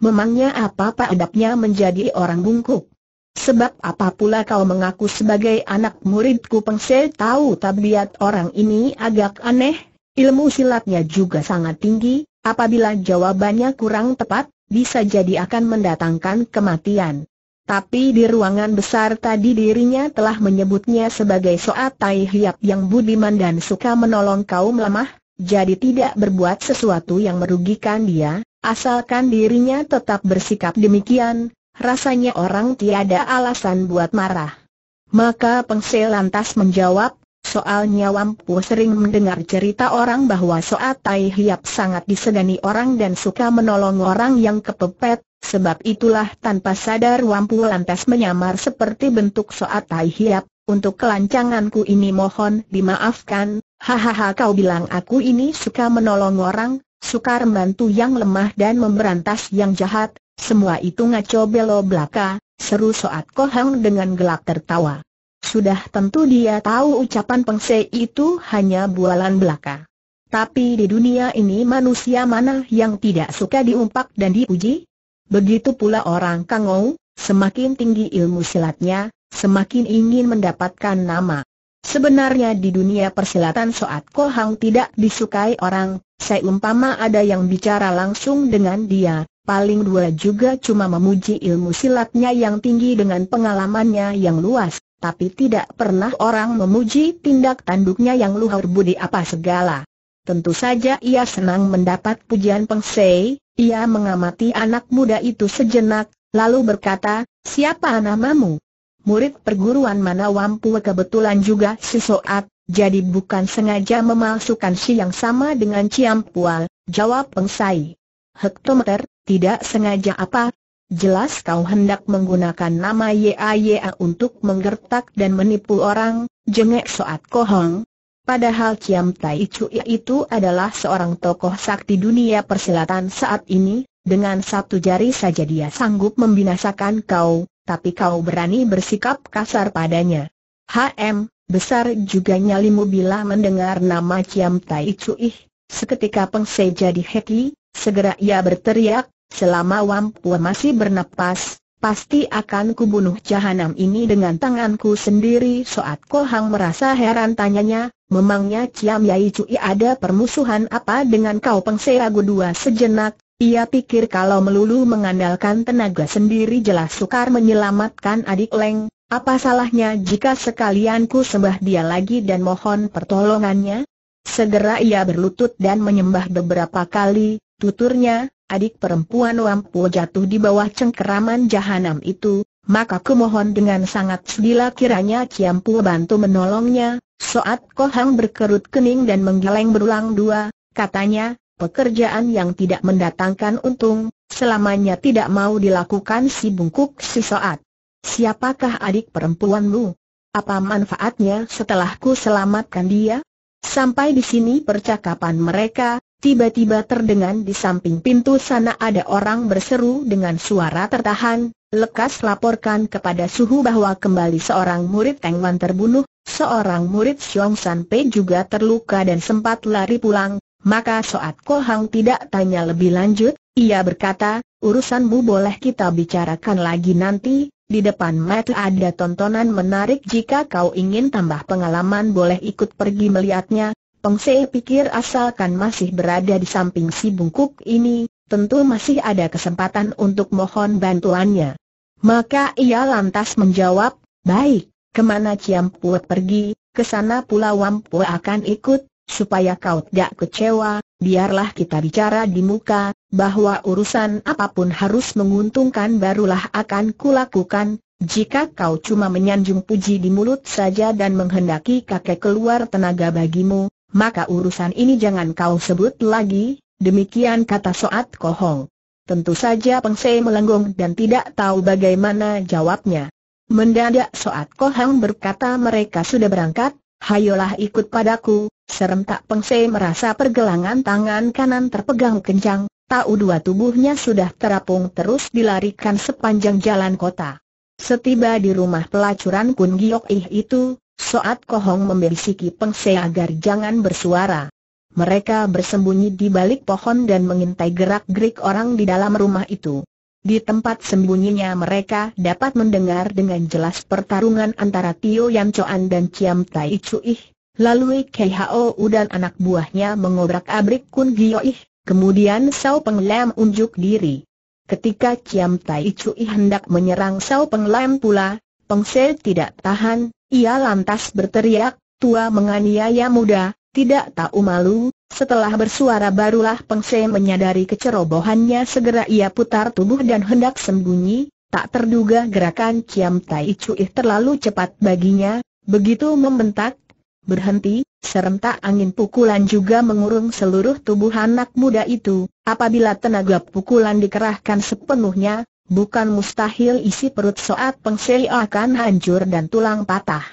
Memangnya apa adabnya menjadi orang bungkuk? Sebab apa pula kau mengaku sebagai anak muridku?" Peng Sei tahu tabiat orang ini agak aneh, ilmu silatnya juga sangat tinggi. Apabila jawabannya kurang tepat, bisa jadi akan mendatangkan kematian. Tapi di ruangan besar tadi dirinya telah menyebutnya sebagai Soat Tai Hiap yang budiman dan suka menolong kaum lemah, jadi tidak berbuat sesuatu yang merugikan dia. Asalkan dirinya tetap bersikap demikian, rasanya orang tiada alasan buat marah. Maka Peng Sei lantas menjawab, "Soalnya Wampu sering mendengar cerita orang bahwa Soat Tai Hiap sangat disegani orang dan suka menolong orang yang kepepet. Sebab itulah tanpa sadar Wampu lantas menyamar seperti bentuk Soat Tai Hiap. Untuk kelancanganku ini mohon dimaafkan. Hahaha, kau bilang aku ini suka menolong orang, sukar membantu yang lemah dan memberantas yang jahat, semua itu ngaco belo belaka," seru Soat Kohang dengan gelak tertawa. Sudah tentu dia tahu ucapan Peng Sei itu hanya bualan belaka. Tapi di dunia ini manusia mana yang tidak suka diumpak dan dipuji? Begitu pula orang Kangou, semakin tinggi ilmu silatnya, semakin ingin mendapatkan nama. Sebenarnya di dunia persilatan Soat Ko Hang tidak disukai orang, seumpama ada yang bicara langsung dengan dia, paling dua juga cuma memuji ilmu silatnya yang tinggi dengan pengalamannya yang luas, tapi tidak pernah orang memuji tindak tanduknya yang luhur budi apa segala. Tentu saja ia senang mendapat pujian Pengsei. Ia mengamati anak muda itu sejenak, lalu berkata, "Siapa namamu?" "Murid perguruan mana Wampu, kebetulan juga si Soat, jadi bukan sengaja memalsukan si yang sama dengan Ciampual," jawab Pengsei. "Hektometer, tidak sengaja apa? Jelas kau hendak menggunakan nama Yaya untuk menggertak dan menipu orang," jengek Soat Ko Hang. Padahal Ciam Tai Cui itu adalah seorang tokoh sakti dunia persilatan saat ini. Dengan satu jari saja dia sanggup membinasakan kau, tapi kau berani bersikap kasar padanya. Besar juga nyalimu bila mendengar nama Ciam Tai Cui. Seketika Pengsei jadi heki, segera ia berteriak, "Selama Wampu masih bernapas, pasti akan kubunuh jahanam ini dengan tanganku sendiri." Soat Ko Hang merasa heran, tanyanya, "Memangnya Ciam Yai Cui ada permusuhan apa dengan kau?" Pengsei ragu dua sejenak, ia pikir kalau melulu mengandalkan tenaga sendiri jelas sukar menyelamatkan adik Leng, apa salahnya jika sekalian ku sembah dia lagi dan mohon pertolongannya? Segera ia berlutut dan menyembah beberapa kali, tuturnya, "Adik perempuan Wampu jatuh di bawah cengkeraman jahanam itu, maka kumohon dengan sangat sedihlah kiranya Ciampu bantu menolongnya." Soat Ko Hang berkerut kening dan menggeleng berulang dua, katanya, "Pekerjaan yang tidak mendatangkan untung, selamanya tidak mau dilakukan si bungkuk si Soat. Siapakah adik perempuanmu? Apa manfaatnya setelah ku selamatkan dia?" Sampai di sini percakapan mereka. Tiba-tiba terdengar di samping pintu sana ada orang berseru dengan suara tertahan, "Lekas laporkan kepada Suhu bahwa kembali seorang murid Teng Wan terbunuh, seorang murid Xiong San Pei juga terluka dan sempat lari pulang." Maka Soat Ko Hang tidak tanya lebih lanjut, ia berkata, "Urusanmu boleh kita bicarakan lagi nanti, di depan mata ada tontonan menarik, jika kau ingin tambah pengalaman boleh ikut pergi melihatnya." Pengsei pikir asalkan masih berada di samping si bungkuk ini, tentu masih ada kesempatan untuk mohon bantuannya. Maka ia lantas menjawab, "Baik, kemana Ciampu pergi, kesana pula Wampu akan ikut, supaya kau tidak kecewa, biarlah kita bicara di muka, bahwa urusan apapun harus menguntungkan barulah akan kulakukan. Jika kau cuma menyanjung puji di mulut saja dan menghendaki kakek keluar tenaga bagimu, maka urusan ini jangan kau sebut lagi." Demikian kata Soat Ko Hang. Tentu saja Pengsei melenggong dan tidak tahu bagaimana jawabnya. Mendadak Soat Ko Hang berkata, "Mereka sudah berangkat, hayolah ikut padaku." Serentak Pengsei merasa pergelangan tangan kanan terpegang kencang, tahu dua tubuhnya sudah terapung terus dilarikan sepanjang jalan kota. Setiba di rumah pelacuran Kun Giok Ih itu, Soat Ko Hang membisikiki Pengsei agar jangan bersuara. Mereka bersembunyi di balik pohon dan mengintai gerak-gerik orang di dalam rumah itu. Di tempat sembunyinya mereka dapat mendengar dengan jelas pertarungan antara Tio Yan Choan dan Ciam Tai Cui. Lalu Khou dan anak buahnya mengobrak-abrik Kun Giok Ih, kemudian Sao Peng Lam unjuk diri. Ketika Ciam Tai Cui hendak menyerang Sao Peng Lam pula, Pengsei tidak tahan. Ia lantas berteriak, "Tua menganiaya muda, tidak tahu malu." Setelah bersuara barulah Pengsei menyadari kecerobohannya, segera ia putar tubuh dan hendak sembunyi. Tak terduga gerakan Ciam Tai Cui terlalu cepat baginya, begitu membentak, "Berhenti!" Serentak angin pukulan juga mengurung seluruh tubuh anak muda itu. Apabila tenaga pukulan dikerahkan sepenuhnya, bukan mustahil isi perut Soat Pengsei akan hancur dan tulang patah.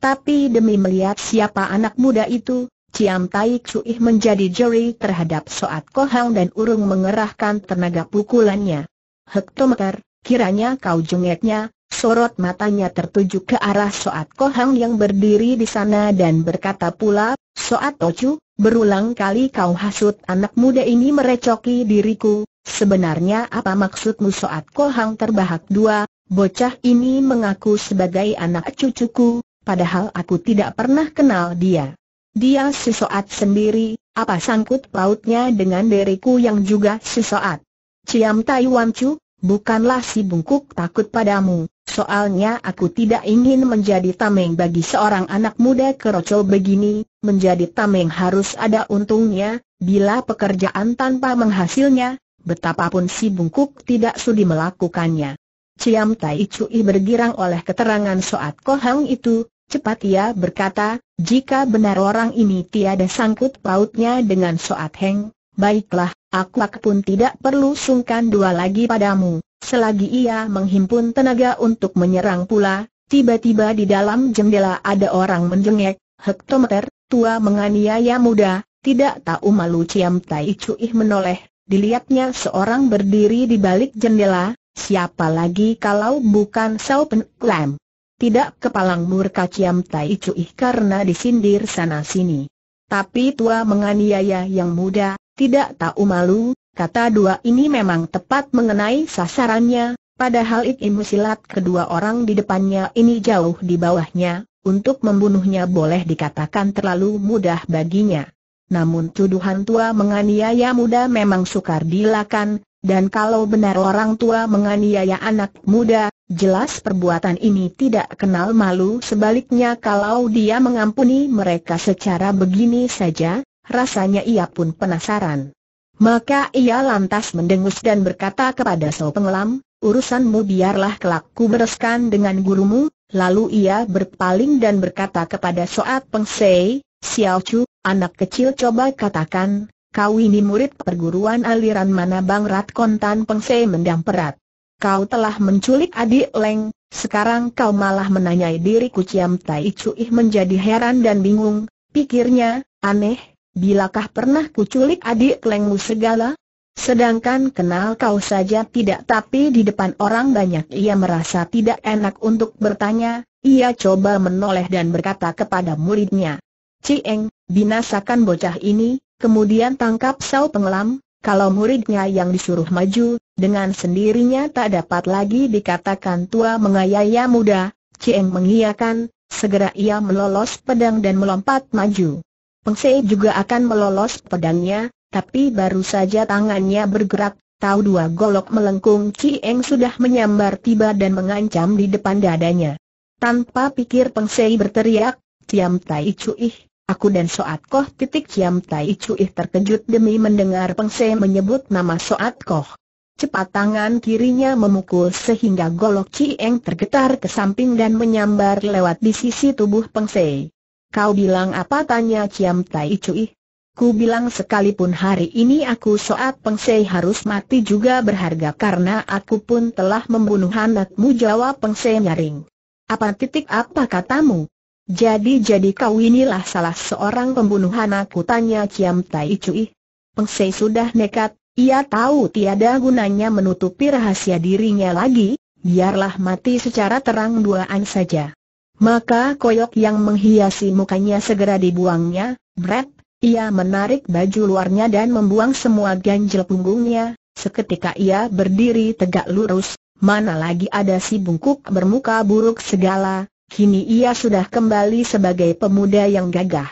Tapi demi melihat siapa anak muda itu, Ciam Tai Cui menjadi juri terhadap Soat Ko Hang dan urung mengerahkan tenaga pukulannya. "Hektometer, kiranya kau," jengeknya. Sorot matanya tertuju ke arah Soat Ko Hang yang berdiri di sana dan berkata pula, "Soat Ocu, Berulang kali kau hasut anak muda ini merecoki diriku. Sebenarnya apa maksudmu? Soat Kohang terbahak dua. Bocah ini mengaku sebagai anak cucuku, padahal aku tidak pernah kenal dia. Dia sesoat sendiri. Apa sangkut pautnya dengan diriku yang juga sesoat? Ciam Tai Wan Chu, bukanlah si bungkuk takut padamu. Soalnya aku tidak ingin menjadi tameng bagi seorang anak muda kerocol begini. Menjadi tameng harus ada untungnya, bila pekerjaan tanpa menghasilnya, betapapun si bungkuk tidak sudi melakukannya. Ciam Tai Cui bergirang oleh keterangan Soat Kohang itu. Cepat ia berkata, jika benar orang ini tiada sangkut pautnya dengan Soat Heng, baiklah, aku pun tidak perlu sungkan dua lagi padamu. Selagi ia menghimpun tenaga untuk menyerang pula, tiba-tiba di dalam jendela ada orang menjengek. Hektometer, tua menganiaya muda, tidak tahu malu. Ciam Tai Cui menoleh, dilihatnya seorang berdiri di balik jendela. Siapa lagi kalau bukan Sao Pen Lam? Tidak kepalang murka Ciam Tai Cui karena disindir sana-sini. Tapi tua menganiaya yang muda, tidak tahu malu, kata dua ini memang tepat mengenai sasarannya, padahal ilmu silat kedua orang di depannya ini jauh di bawahnya, untuk membunuhnya boleh dikatakan terlalu mudah baginya. Namun tuduhan tua menganiaya muda memang sukar dilakukan, dan kalau benar orang tua menganiaya anak muda, jelas perbuatan ini tidak kenal malu. Sebaliknya kalau dia mengampuni mereka secara begini saja, rasanya ia pun penasaran. Maka ia lantas mendengus dan berkata kepada Sao Peng Lam, urusanmu biarlah kelak ku bereskan dengan gurumu. Lalu ia berpaling dan berkata kepada Soat Peng Sei, Xiao Chu, anak kecil, coba katakan, kau ini murid perguruan aliran mana? Bang Rat Kontan Peng Sei mendam perat. Kau telah menculik adik Leng, sekarang kau malah menanyai diriku. Ciam Tai Cui menjadi heran dan bingung, pikirnya, aneh. Bilakah pernah kuculik adik Lengmu segala? Sedangkan kenal kau saja tidak, tapi di depan orang banyak ia merasa tidak enak untuk bertanya. Ia coba menoleh dan berkata kepada muridnya, Cieng, binasakan bocah ini, kemudian tangkap Sao Peng Lam. Kalau muridnya yang disuruh maju, dengan sendirinya tak dapat lagi dikatakan tua menganiaya muda. Cieng mengiyakan, segera ia melolos pedang dan melompat maju. Peng Sei juga akan melolos pedangnya, tapi baru saja tangannya bergerak, tahu dua golok melengkung Cieng sudah menyambar tiba dan mengancam di depan dadanya. Tanpa pikir Peng Sei berteriak, Ciam Tai Cui, aku dan Soat Koh. Ciam Tai Cui terkejut demi mendengar Peng Sei menyebut nama Soat Koh. Cepat tangan kirinya memukul sehingga golok Cieng tergetar ke samping dan menyambar lewat di sisi tubuh Peng Sei. Kau bilang apa? Tanya Ciam Tai Cui. Ku bilang sekalipun hari ini aku Soat Peng Sei harus mati juga berharga karena aku pun telah membunuh anakmu, jawab Peng Sei nyaring. Apa katamu? Jadi kau inilah salah seorang pembunuh anakku? Tanya Ciam Tai Cui. Peng Sei sudah nekat, ia tahu tiada gunanya menutupi rahasia dirinya lagi, biarlah mati secara terang duaan saja. Maka koyok yang menghiasi mukanya segera dibuangnya. Bret, ia menarik baju luarnya dan membuang semua ganjel punggungnya. Seketika ia berdiri tegak lurus. Mana lagi ada si bungkuk bermuka buruk segala, kini ia sudah kembali sebagai pemuda yang gagah.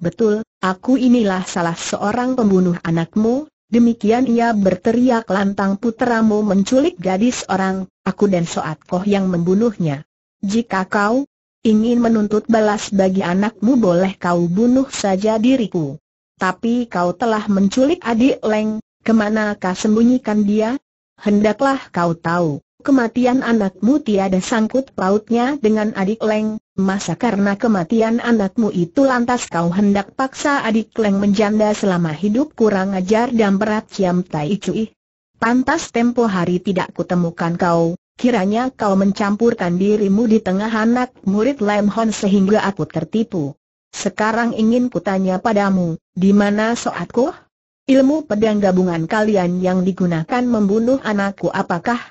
Betul, aku inilah salah seorang pembunuh anakmu. Demikian ia berteriak lantang, puteramu menculik gadis orang, aku dan Soat Koh yang membunuhnya. Jika kau ingin menuntut balas bagi anakmu, boleh kau bunuh saja diriku. Tapi kau telah menculik adik Leng, kemanakah sembunyikan dia? Hendaklah kau tahu, kematian anakmu tiada sangkut pautnya dengan adik Leng. Masa karena kematian anakmu itu lantas kau hendak paksa adik Leng menjanda selama hidup? Kurang ajar dan berat Ciam Tai Cui. Pantas tempo hari tidak kutemukan kau. Kiranya kau mencampurkan dirimu di tengah anak murid Lam Hon sehingga aku tertipu. Sekarang ingin kutanya padamu, di mana Soat Koh? Ilmu pedang gabungan kalian yang digunakan membunuh anakku apakah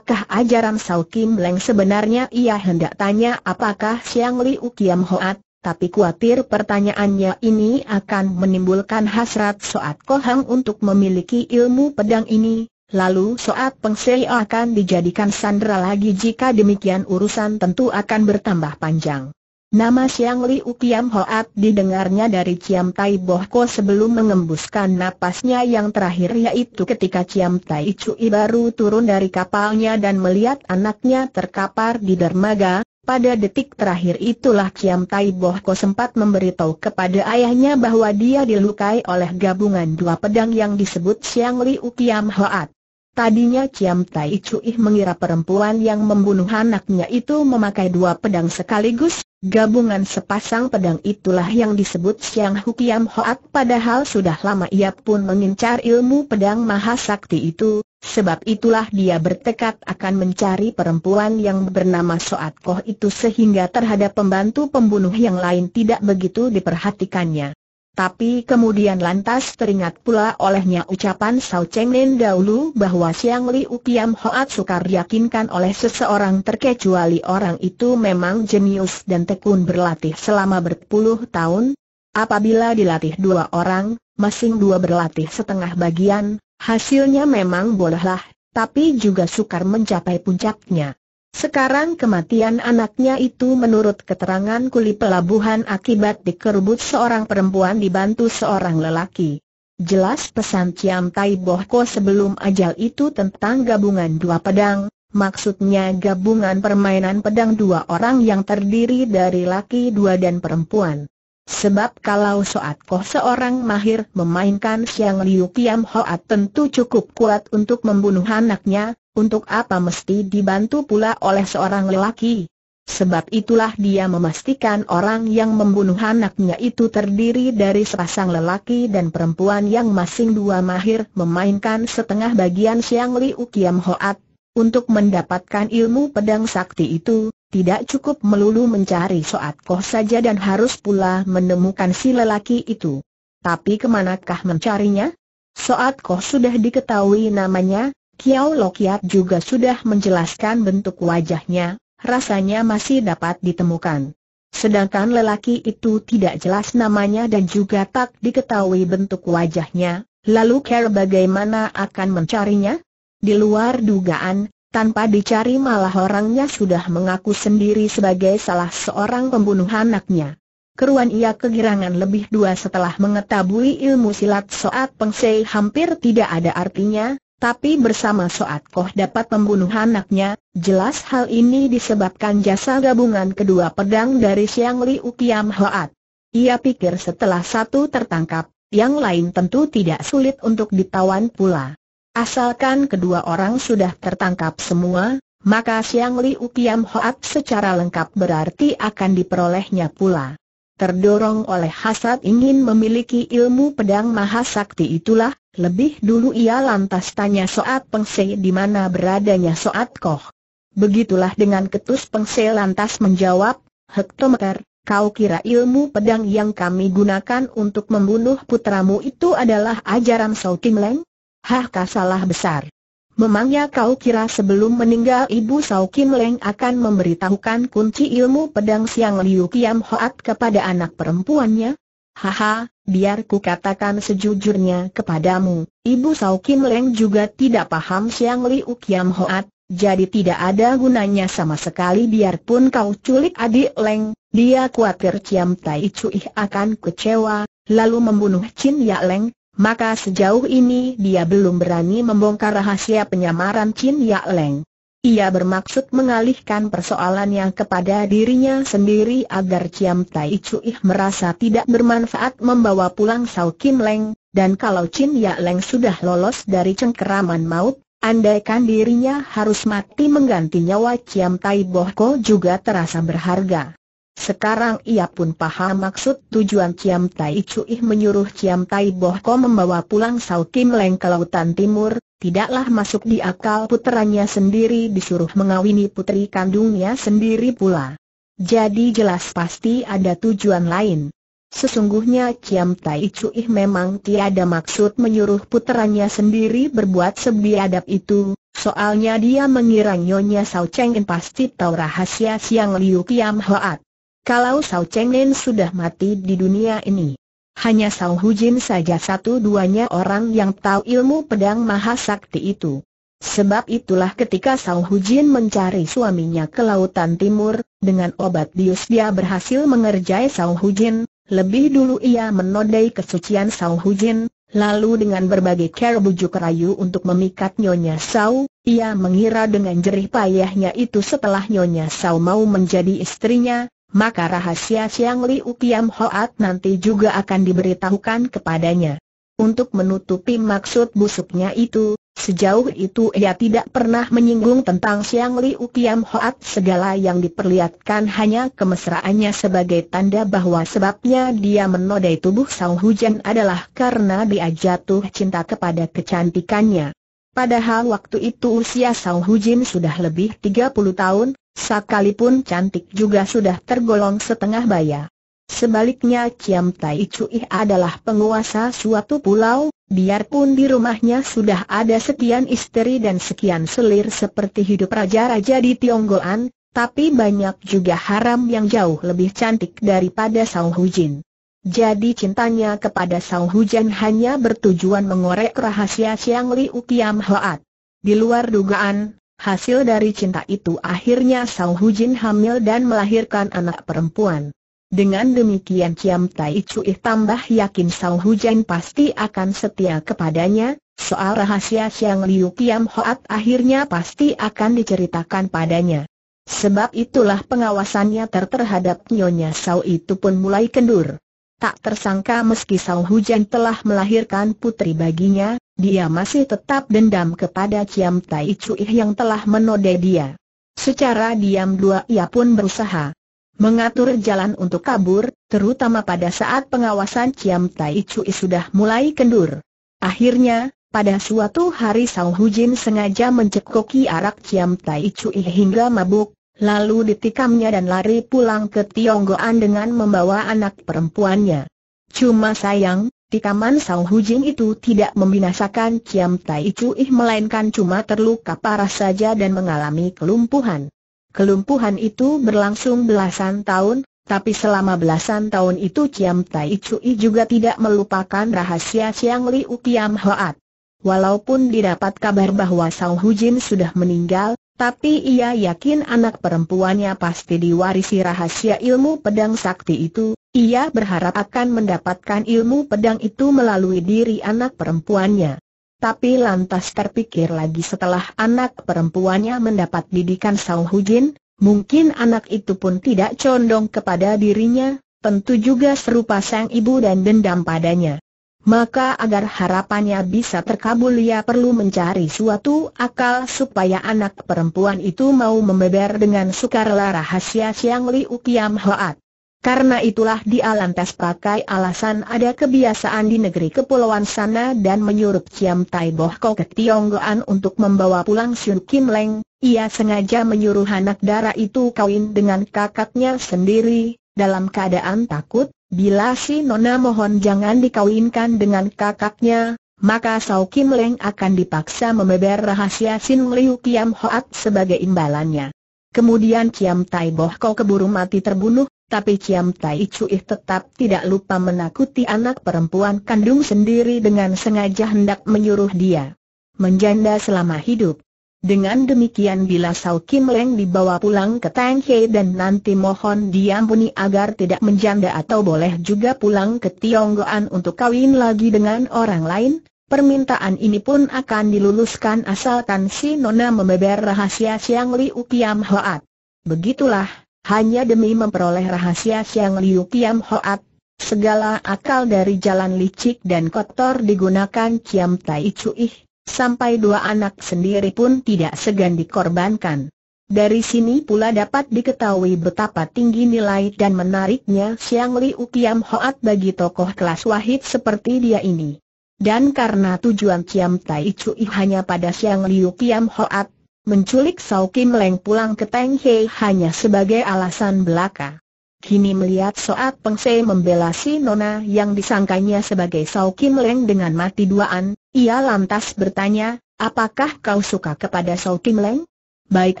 ajaran Sao Kim Leng? Sebenarnya ia hendak tanya apakah Siang Liu Kiam Hoat, tapi khawatir pertanyaannya ini akan menimbulkan hasrat Soat Kohang untuk memiliki ilmu pedang ini, lalu Soat Pengse akan dijadikan sandera lagi. Jika demikian urusan tentu akan bertambah panjang. Nama Siang Liu Kiam Hoat didengarnya dari Ciam Tai Boh Ko sebelum mengembuskan napasnya yang terakhir, yaitu ketika Ciam Tai Cui baru turun dari kapalnya dan melihat anaknya terkapar di dermaga. Pada detik terakhir itulah Ciam Tai Boh Ko sempat memberitahu kepada ayahnya bahwa dia dilukai oleh gabungan dua pedang yang disebut Siang Liu Kiam Hoat. Tadinya Ciam Tai Cui mengira perempuan yang membunuh anaknya itu memakai dua pedang sekaligus. Gabungan sepasang pedang itulah yang disebut Siang Liu Kiam Hoat, padahal sudah lama ia pun mengincar ilmu pedang mahasakti itu. Sebab itulah dia bertekad akan mencari perempuan yang bernama Soat Koh itu sehingga terhadap pembantu pembunuh yang lain tidak begitu diperhatikannya. Tapi kemudian lantas teringat pula olehnya ucapan Sao Cheng Nen dahulu bahwa Siang Liu Kiam Hoat sukar diyakinkan oleh seseorang terkecuali orang itu memang jenius dan tekun berlatih selama berpuluh tahun. Apabila dilatih dua orang, masing dua berlatih setengah bagian, hasilnya memang bolehlah, tapi juga sukar mencapai puncaknya. Sekarang kematian anaknya itu menurut keterangan kuli pelabuhan akibat dikerebut seorang perempuan dibantu seorang lelaki. Jelas pesan Ciam Tai Boh Ko sebelum ajal itu tentang gabungan dua pedang, maksudnya gabungan permainan pedang dua orang yang terdiri dari laki dua dan perempuan. Sebab kalau Soat Koh seorang mahir memainkan Siang Liu Kiam Hoat tentu cukup kuat untuk membunuh anaknya, untuk apa mesti dibantu pula oleh seorang lelaki. Sebab itulah dia memastikan orang yang membunuh anaknya itu terdiri dari sepasang lelaki dan perempuan yang masing dua mahir memainkan setengah bagian Siang Liu Kiam Hoat. Untuk mendapatkan ilmu pedang sakti itu tidak cukup melulu mencari Soat Koh saja dan harus pula menemukan si lelaki itu. Tapi kemanakah mencarinya? Soat Koh sudah diketahui namanya, Kiao Lo Kiat juga sudah menjelaskan bentuk wajahnya, rasanya masih dapat ditemukan. Sedangkan lelaki itu tidak jelas namanya dan juga tak diketahui bentuk wajahnya, lalu care bagaimana akan mencarinya? Di luar dugaan, tanpa dicari malah orangnya sudah mengaku sendiri sebagai salah seorang pembunuh anaknya. Keruan ia kegirangan lebih dua setelah mengetahui ilmu silat Soat Pengse hampir tidak ada artinya, tapi bersama Soat Koh dapat membunuh anaknya. Jelas hal ini disebabkan jasa gabungan kedua pedang dari Siang Liu Kiam Hoat. Ia pikir setelah satu tertangkap, yang lain tentu tidak sulit untuk ditawan pula. Asalkan kedua orang sudah tertangkap semua, maka Siang Liu Kiam Hoat secara lengkap berarti akan diperolehnya pula. Terdorong oleh hasrat ingin memiliki ilmu pedang mahasakti itulah, lebih dulu ia lantas tanya Soat Pengse di mana beradanya Soat Koh. Begitulah dengan ketus Pengse lantas menjawab, "Hektometer, kau kira ilmu pedang yang kami gunakan untuk membunuh putramu itu adalah ajaran Sao Kim Leng? Hah, kasalah besar. Memangnya kau kira sebelum meninggal ibu Sao Kim Leng akan memberitahukan kunci ilmu pedang Siang Liu Kiam Hoat kepada anak perempuannya? Haha, biar ku katakan sejujurnya kepadamu, ibu Sao Kim Leng juga tidak paham Siang Liu Kiam Hoat, jadi tidak ada gunanya sama sekali biarpun kau culik adik Leng." Dia khawatir Ciam Tai Cui akan kecewa, lalu membunuh Chin Ya Leng. Maka sejauh ini dia belum berani membongkar rahasia penyamaran Chin Ya Leng. Ia bermaksud mengalihkan persoalannya kepada dirinya sendiri agar Ciam Tai Cui merasa tidak bermanfaat membawa pulang Sao Kim Leng. Dan kalau Chin Ya Leng sudah lolos dari cengkeraman maut, andaikan dirinya harus mati mengganti nyawa Ciam Tai Boh Ko juga terasa berharga. Sekarang ia pun paham maksud tujuan Ciam Tai Cui menyuruh Ciam Tai Boh Ko membawa pulang Sao Kim Leng ke Lautan Timur. Tidaklah masuk di akal puteranya sendiri disuruh mengawini putri kandungnya sendiri pula. Jadi jelas pasti ada tujuan lain. Sesungguhnya Ciam Tai Cui memang tiada maksud menyuruh puteranya sendiri berbuat sebiadab itu. Soalnya dia mengira Nyonya Sao Cheng pasti tahu rahasia Siang Liu Kiam Hoat. Kalau Sao Cheng Nen sudah mati di dunia ini, hanya Sao Hu Jin saja satu-duanya orang yang tahu ilmu pedang mahasakti itu. Sebab itulah ketika Sao Hu Jin mencari suaminya ke Lautan Timur, dengan obat bius dia berhasil mengerjai Sao Hu Jin. Lebih dulu ia menodai kesucian Sao Hu Jin, lalu dengan berbagai cara bujuk rayu untuk memikat Nyonya Sao, ia mengira dengan jerih payahnya itu setelah Nyonya Sao mau menjadi istrinya, maka rahasia Siang Liu Kiam Hoat nanti juga akan diberitahukan kepadanya. Untuk menutupi maksud busuknya itu, sejauh itu ia tidak pernah menyinggung tentang Siang Liu Kiam Hoat. Segala yang diperlihatkan hanya kemesraannya sebagai tanda bahwa sebabnya dia menodai tubuh Sao Hu Jin adalah karena dia jatuh cinta kepada kecantikannya. Padahal waktu itu usia Sao Hu Jin sudah lebih 30 tahun, sekalipun cantik juga sudah tergolong setengah baya. Sebaliknya Chiam Tai Cui adalah penguasa suatu pulau, biarpun di rumahnya sudah ada sekian istri dan sekian selir seperti hidup raja-raja di Tionggoan, tapi banyak juga haram yang jauh lebih cantik daripada Sao Hu Jin. Jadi cintanya kepada Sao Hu Jin hanya bertujuan mengorek rahasia Siang Liu Kiam Hoat. Di luar dugaan, hasil dari cinta itu akhirnya Sao Hu Jin hamil dan melahirkan anak perempuan. Dengan demikian Chiam Tai Cui tambah yakin Sao Hu Jin pasti akan setia kepadanya. Soal rahasia Siang Liu Kiam Hoat akhirnya pasti akan diceritakan padanya. Sebab itulah pengawasannya terhadap Nyonya Sao itu pun mulai kendur. Tak tersangka meski Sao Hu Jin telah melahirkan putri baginya, dia masih tetap dendam kepada Chiam Tai Cui yang telah menodai dia. Secara diam-diam ia pun berusaha mengatur jalan untuk kabur, terutama pada saat pengawasan Chiam Tai Cui sudah mulai kendur. Akhirnya, pada suatu hari Sao Hu Jin sengaja mencekoki arak Chiam Tai Cui hingga mabuk, lalu ditikamnya dan lari pulang ke Tionggoan dengan membawa anak perempuannya. Cuma sayang, tikaman Sao Hu Jin itu tidak membinasakan Chiam Tai Cui melainkan cuma terluka parah saja dan mengalami kelumpuhan. Kelumpuhan itu berlangsung belasan tahun, tapi selama belasan tahun itu Chiam Tai Cui juga tidak melupakan rahasia Siang Liu Kiam Hoat. Walaupun didapat kabar bahwa Sao Hu Jin sudah meninggal, tapi ia yakin anak perempuannya pasti diwarisi rahasia ilmu pedang sakti itu. Ia berharap akan mendapatkan ilmu pedang itu melalui diri anak perempuannya. Tapi lantas terpikir lagi setelah anak perempuannya mendapat didikan Sao Hu Jin, mungkin anak itu pun tidak condong kepada dirinya, tentu juga serupa sang ibu dan dendam padanya. Maka agar harapannya bisa terkabul ia perlu mencari suatu akal supaya anak perempuan itu mau membeber dengan sukarela rahasia Siang Liu Kiam Hoat. Karena itulah dia lantas pakai alasan ada kebiasaan di negeri kepulauan sana dan menyuruh Chiam Tai Boh Kau ke Tionggoan untuk membawa pulang Sun Kim Leng. Ia sengaja menyuruh anak dara itu kawin dengan kakaknya sendiri, dalam keadaan takut, bila si Nona mohon jangan dikawinkan dengan kakaknya, maka Sao Kim Leng akan dipaksa membeber rahasia Siang Liu Kiam Hoat sebagai imbalannya. Kemudian Chiam Tai Boh Kau keburu mati terbunuh. Tapi Chiam Tai Cui tetap tidak lupa menakuti anak perempuan kandung sendiri dengan sengaja hendak menyuruh dia menjanda selama hidup. Dengan demikian bila Sao Kim Leng dibawa pulang ke Tangkai dan nanti mohon diampuni agar tidak menjanda atau boleh juga pulang ke Tionggoan untuk kawin lagi dengan orang lain, permintaan ini pun akan diluluskan asalkan si Nona membeber rahasia Siang Liu Kiam Hoat. Begitulah. Hanya demi memperoleh rahasia Siang Liu Kiam Hoat, segala akal dari jalan licik dan kotor digunakan Chiam Tai Cui, sampai dua anak sendiri pun tidak segan dikorbankan. Dari sini pula dapat diketahui betapa tinggi nilai dan menariknya Siang Liu Kiam Hoat bagi tokoh kelas wahid seperti dia ini. Dan karena tujuan Chiam Tai Cui hanya pada Siang Liu Kiam Hoat, menculik Sao Kim Leng pulang ke Tangkai hanya sebagai alasan belaka. Kini melihat Soat Peng Se membela si Nona yang disangkanya sebagai Sao Kim Leng dengan mati duaan, ia lantas bertanya, "Apakah kau suka kepada Sao Kim Leng? Baik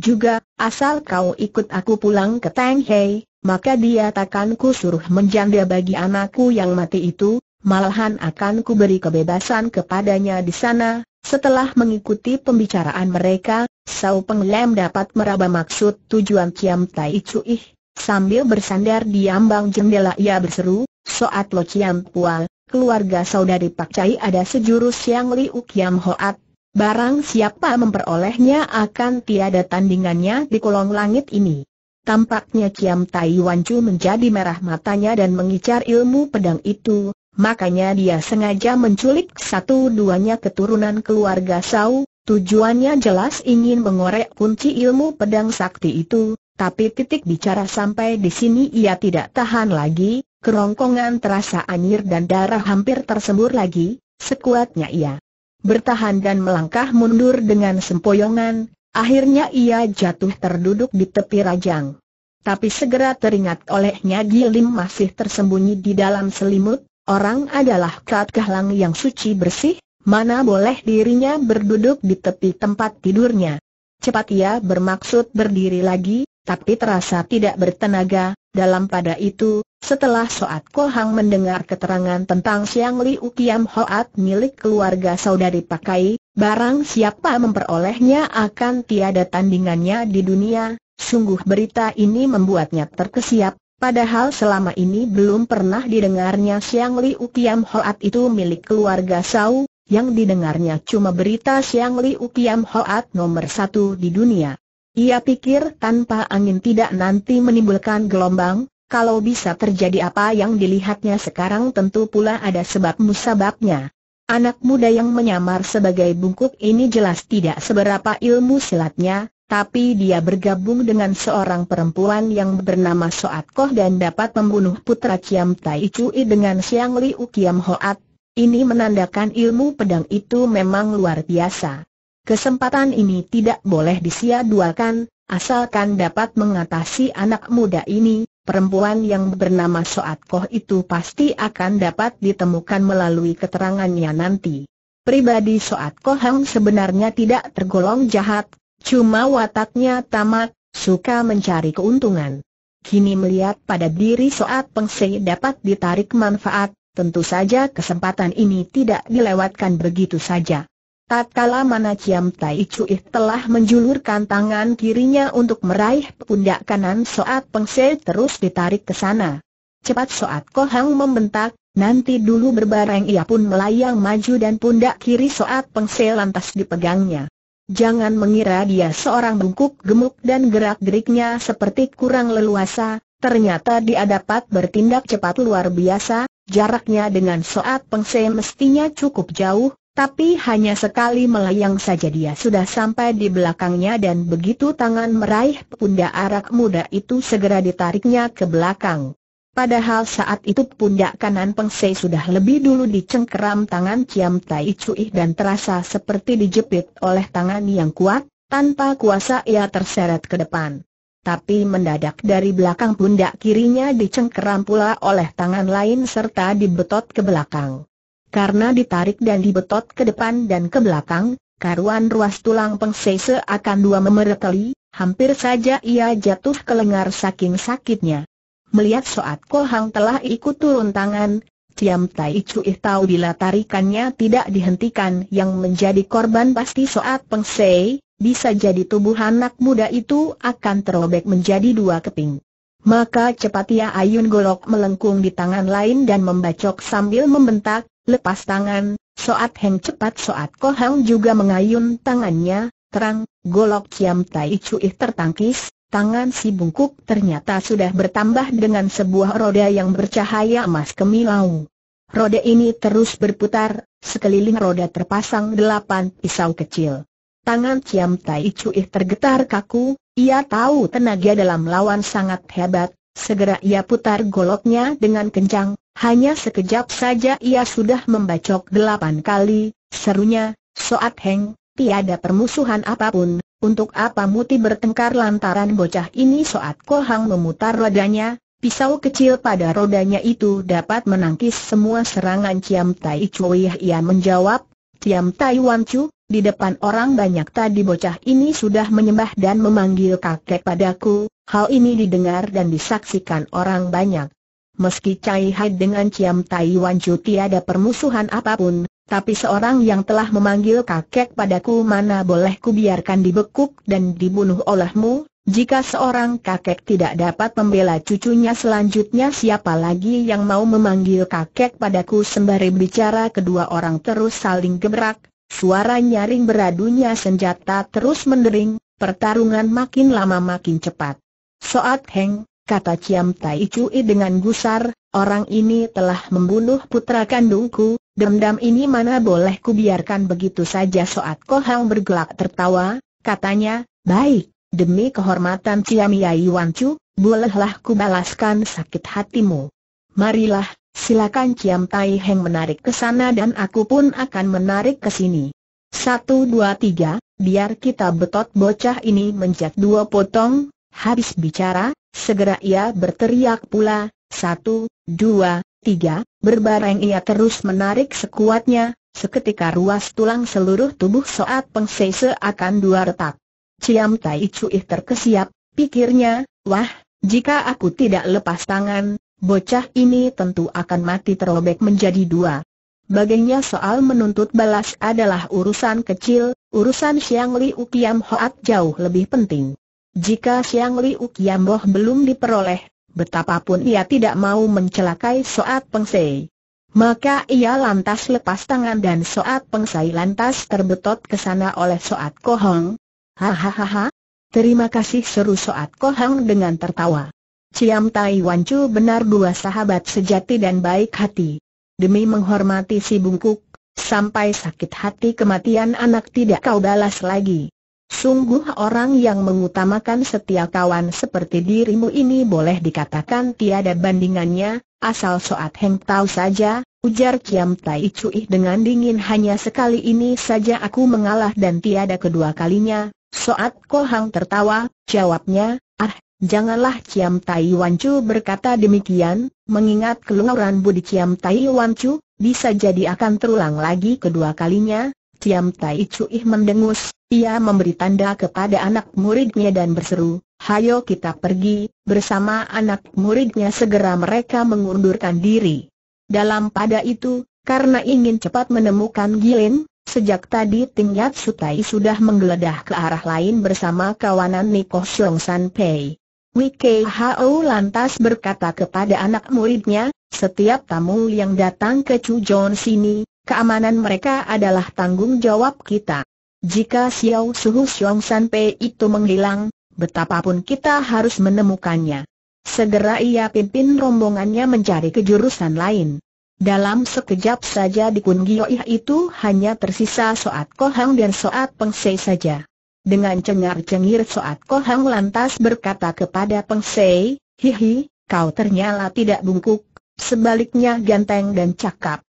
juga, asal kau ikut aku pulang ke Tangkai, maka dia takkan ku suruh menjanda bagi anakku yang mati itu, malahan akan ku beri kebebasan kepadanya di sana." Setelah mengikuti pembicaraan mereka, Sao Peng Lam dapat meraba maksud tujuan Kiam Tai Cui. Sambil bersandar di ambang jendela ia berseru, "Soat Lo Kiam Pual, keluarga saudari Pak Cai ada sejurus yang Liu Kiam Hoat. Barang siapa memperolehnya akan tiada tandingannya di kolong langit ini." Tampaknya Kiam Tai Wan Chu menjadi merah matanya dan mengincar ilmu pedang itu, makanya dia sengaja menculik satu duanya keturunan keluarga Sau. Tujuannya jelas ingin mengorek kunci ilmu pedang sakti itu, tapi titik bicara sampai di sini ia tidak tahan lagi, kerongkongan terasa anyir dan darah hampir tersembur lagi. Sekuatnya ia bertahan dan melangkah mundur dengan sempoyongan. Akhirnya ia jatuh terduduk di tepi rajang. Tapi segera teringat olehnya Gilim masih tersembunyi di dalam selimut. Orang adalah Kat Kahlang yang suci bersih, mana boleh dirinya berduduk di tepi tempat tidurnya. Cepat ia bermaksud berdiri lagi, tapi terasa tidak bertenaga. Dalam pada itu, setelah Soat Kohang mendengar keterangan tentang Siang Liu Kiam Hoat milik keluarga saudari Pakai, barang siapa memperolehnya akan tiada tandingannya di dunia, sungguh berita ini membuatnya terkesiap, padahal selama ini belum pernah didengarnya Siang Liu Kiam Hoat itu milik keluarga Sau, yang didengarnya cuma berita Siang Liu Kiam Hoat nomor 1 di dunia. Ia pikir tanpa angin tidak nanti menimbulkan gelombang, kalau bisa terjadi apa yang dilihatnya sekarang tentu pula ada sebab-musababnya. Anak muda yang menyamar sebagai bungkuk ini jelas tidak seberapa ilmu silatnya, tapi dia bergabung dengan seorang perempuan yang bernama Soat Koh dan dapat membunuh putra Kiam Tai Cui dengan Siang Liu Kiam Hoat. Ini menandakan ilmu pedang itu memang luar biasa. Kesempatan ini tidak boleh disia-duakan, asalkan dapat mengatasi anak muda ini. Perempuan yang bernama Soat Koh itu pasti akan dapat ditemukan melalui keterangannya nanti. Pribadi Soat Kohang sebenarnya tidak tergolong jahat, cuma wataknya tamak, suka mencari keuntungan. Kini melihat pada diri Soat Peng Se dapat ditarik manfaat, tentu saja kesempatan ini tidak dilewatkan begitu saja. Tatkala mana Kiam Tai Cui telah menjulurkan tangan kirinya untuk meraih pundak kanan Soat Peng Se terus ditarik ke sana. Cepat Soat Kohang membentak, "Nanti dulu!" Berbareng ia pun melayang maju dan pundak kiri Soat Peng Se lantas dipegangnya. Jangan mengira dia seorang bungkuk gemuk dan gerak-geriknya seperti kurang leluasa, ternyata dia dapat bertindak cepat luar biasa. Jaraknya dengan Soat Peng Se mestinya cukup jauh, tapi hanya sekali melayang saja dia sudah sampai di belakangnya dan begitu tangan meraih pundak anak muda itu segera ditariknya ke belakang. Padahal saat itu pundak kanan Peng Se sudah lebih dulu dicengkeram tangan Kiam Tai Cui dan terasa seperti dijepit oleh tangan yang kuat, tanpa kuasa ia terseret ke depan. Tapi mendadak dari belakang pundak kirinya dicengkeram pula oleh tangan lain serta dibetot ke belakang. Karena ditarik dan dibetot ke depan dan ke belakang, karuan ruas tulang Peng Se seakan dua memereteli, hampir saja ia jatuh ke lengan saking sakitnya. Melihat Soat Kohang telah ikut turun tangan, Kiam Tai Cui tahu bila tarikannya tidak dihentikan yang menjadi korban pasti Soat Peng Se, bisa jadi tubuh anak muda itu akan terobek menjadi 2 keping. Maka cepat ia ayun golok melengkung di tangan lain dan membacok sambil membentak, "Lepas tangan, Soat Heng!" Cepat Soat Kohang juga mengayun tangannya, terang, golok Kiam Tai Cui tertangkis, tangan si bungkuk ternyata sudah bertambah dengan sebuah roda yang bercahaya emas kemilau. Roda ini terus berputar, sekeliling roda terpasang 8 pisau kecil. Tangan Kiam Tai Cui tergetar kaku, ia tahu tenaga dalam lawan sangat hebat, segera ia putar goloknya dengan kencang. Hanya sekejap saja ia sudah membacok 8 kali, serunya, "Soat Heng, tiada permusuhan apapun, untuk apa muti bertengkar lantaran bocah ini?" Soat Kohang memutar rodanya, pisau kecil pada rodanya itu dapat menangkis semua serangan Kiam Tai Cui. Ia menjawab, "Kiam Tai Wan Chu, Di depan orang banyak tadi bocah ini sudah menyembah dan memanggil kakek padaku. Hal ini didengar dan disaksikan orang banyak. Meski Cai Hai dengan Ciam Tai Wan Chu tiada permusuhan apapun, tapi seorang yang telah memanggil kakek padaku mana boleh kubiarkan dibekuk dan dibunuh olehmu. Jika seorang kakek tidak dapat membela cucunya, selanjutnya siapa lagi yang mau memanggil kakek padaku? Sembari bicara kedua orang terus saling gebrak, suara nyaring beradunya senjata terus mendering, pertarungan makin lama makin cepat. Soat Heng, kata Ciam Tai Cui dengan gusar, orang ini telah membunuh putra kandungku, dendam ini mana boleh kubiarkan begitu saja. Soat Kohang bergelak tertawa, katanya, baik. Demi kehormatan Ciam Yai Wan Chu, bolehlah kubalaskan sakit hatimu. Marilah, silakan. Ciam Tai Heng menarik ke sana dan aku pun akan menarik ke sini. 1, 2, 3, biar kita betot bocah ini menjadi 2 potong. Habis bicara, segera ia berteriak pula, 1, 2, 3, berbareng ia terus menarik sekuatnya, seketika ruas tulang seluruh tubuh Soat Peng Se seakan 2 retak. Ciam Tai Cui terkesiap, pikirnya, wah, jika aku tidak lepas tangan, bocah ini tentu akan mati terobek menjadi 2. Baginya soal menuntut balas adalah urusan kecil, urusan Siang Liu Kiam Hoat jauh lebih penting. Jika Siang Liu Kiam Boh belum diperoleh, betapapun ia tidak mau mencelakai Soat Peng Se. Maka ia lantas lepas tangan dan Soat Peng Se lantas terbetot ke sana oleh Soat Kohong. Hahaha, terima kasih, seru Soat Kohang dengan tertawa. Ciam Tai Wan Chu benar 2 sahabat sejati dan baik hati. Demi menghormati si bungkuk, sampai sakit hati kematian anak tidak kau balas lagi. Sungguh orang yang mengutamakan setia kawan seperti dirimu ini boleh dikatakan tiada bandingannya. Asal Soat Heng tahu saja, ujar Ciam Tai Cui dengan dingin, hanya sekali ini saja aku mengalah dan tiada kedua kalinya. Soat Kohang tertawa, jawabnya, ah, janganlah. Ciam Tai Wan Chu berkata demikian, mengingat keluaran budi Ciam Tai Wan Chu, bisa jadi akan terulang lagi kedua kalinya. Ciam Tai Cui mendengus, ia memberi tanda kepada anak muridnya dan berseru, hayo kita pergi. Bersama anak muridnya segera mereka mengundurkan diri. Dalam pada itu, karena ingin cepat menemukan Gilin, sejak tadi Tingkat Sutai sudah menggeledah ke arah lain bersama kawanan Niko Xiong San Pei. Wike Hao lantas berkata kepada anak muridnya, setiap tamu yang datang ke Chujon sini, keamanan mereka adalah tanggung jawab kita. Jika Xiao Suhu Xiong San Pei itu menghilang, betapapun kita harus menemukannya. Segera ia pimpin rombongannya mencari kejurusan lain. Dalam sekejap saja di Kun Gioih itu hanya tersisa Soat Kohang dan Soat Peng Se saja. Dengan cengar-cengir Soat Kohang lantas berkata kepada Peng Se, hihi, kau ternyata tidak bungkuk, sebaliknya ganteng dan cakap.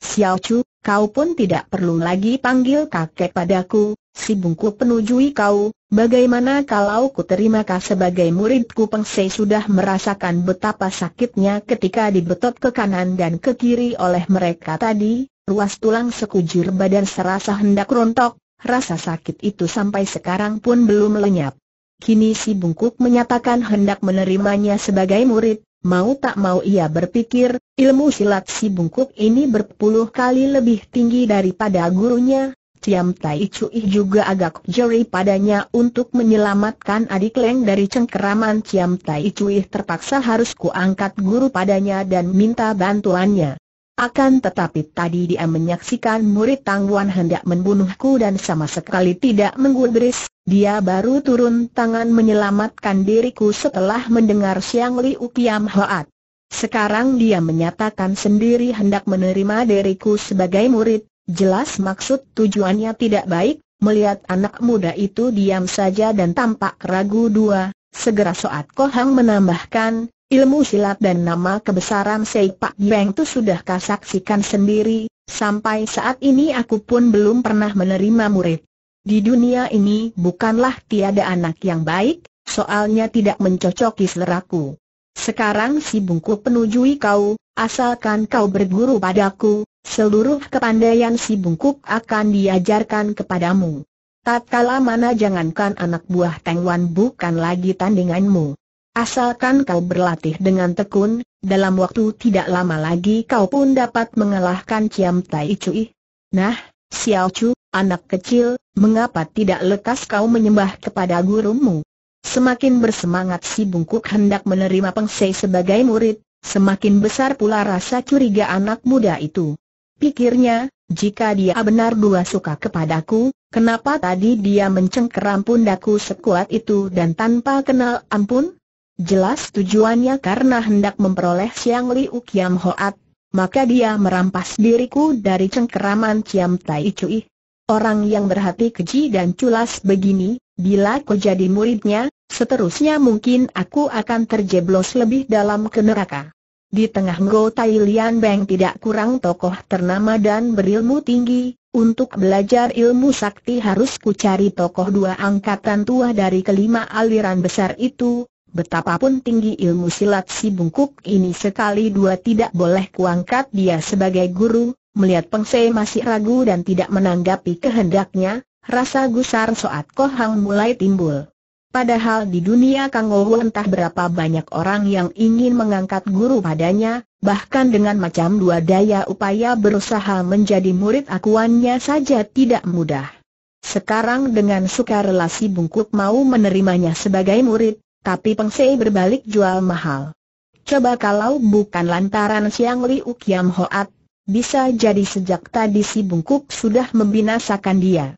Xiao Chu, kau pun tidak perlu lagi panggil kakek padaku, si bungkuk penujui kau. Bagaimana kalau ku terima kau sebagai muridku? Peng Se sudah merasakan betapa sakitnya ketika dibetot ke kanan dan ke kiri oleh mereka tadi, ruas tulang sekujur badan serasa hendak rontok, rasa sakit itu sampai sekarang pun belum lenyap. Kini si bungkuk menyatakan hendak menerimanya sebagai murid, mau tak mau ia berpikir, ilmu silat si bungkuk ini berpuluh kali lebih tinggi daripada gurunya. Ciam Tai Cui juga agak jeri padanya. Untuk menyelamatkan adik Leng dari cengkeraman Ciam Tai Cui terpaksa harus kuangkat guru padanya dan minta bantuannya. Akan tetapi tadi dia menyaksikan murid Tang Wan hendak membunuhku dan sama sekali tidak menggubris. Dia baru turun tangan menyelamatkan diriku setelah mendengar Siang Liu Kiam Hoat. Sekarang dia menyatakan sendiri hendak menerima diriku sebagai murid. Jelas maksud tujuannya tidak baik. Melihat anak muda itu diam saja dan tampak ragu 2, segera Soat Kohang menambahkan, ilmu silat dan nama kebesaran Sepak Beng itu sudah kau saksikan sendiri. Sampai saat ini aku pun belum pernah menerima murid. Di dunia ini bukanlah tiada anak yang baik, soalnya tidak mencocoki seleraku. Sekarang si bungkuk penujui kau, asalkan kau berguru padaku, Seluruh kepandaian si bungkuk akan diajarkan kepadamu. Tatkala mana jangankan anak buah Teng Wan bukan lagi tandinganmu. Asalkan kau berlatih dengan tekun, dalam waktu tidak lama lagi kau pun dapat mengalahkan Ciam Tai Cui. Nah, Xiao Chu, anak kecil, mengapa tidak lekas kau menyembah kepada gurumu? Semakin bersemangat si bungkuk hendak menerima Peng Sei sebagai murid, semakin besar pula rasa curiga anak muda itu. Pikirnya, jika dia benar dua suka kepadaku, kenapa tadi dia mencengkeram pundaku sekuat itu dan tanpa kenal ampun? Jelas tujuannya karena hendak memperoleh Siang Liu Kiam Hoat, maka dia merampas diriku dari cengkeraman Ciam Tai Cui. Orang yang berhati keji dan culas begini, bila kau jadi muridnya, seterusnya mungkin aku akan terjeblos lebih dalam ke neraka. Di tengah Ngo Tai Lian Beng tidak kurang tokoh ternama dan berilmu tinggi, untuk belajar ilmu sakti harus ku cari tokoh dua angkatan tua dari kelima aliran besar itu. Betapapun tinggi ilmu silat si bungkuk ini sekali dua tidak boleh kuangkat dia sebagai guru. Melihat Peng Sei masih ragu dan tidak menanggapi kehendaknya, rasa gusar Soat Ko Hang mulai timbul. Padahal di dunia Kang Ouw entah berapa banyak orang yang ingin mengangkat guru padanya, bahkan dengan macam dua daya upaya berusaha menjadi murid akuannya saja tidak mudah. Sekarang dengan sukarela si bungkuk mau menerimanya sebagai murid. Tapi Peng Sei berbalik jual mahal. Coba kalau bukan lantaran Siang Liu Kiam Hoat, bisa jadi sejak tadi si bungkuk sudah membinasakan dia.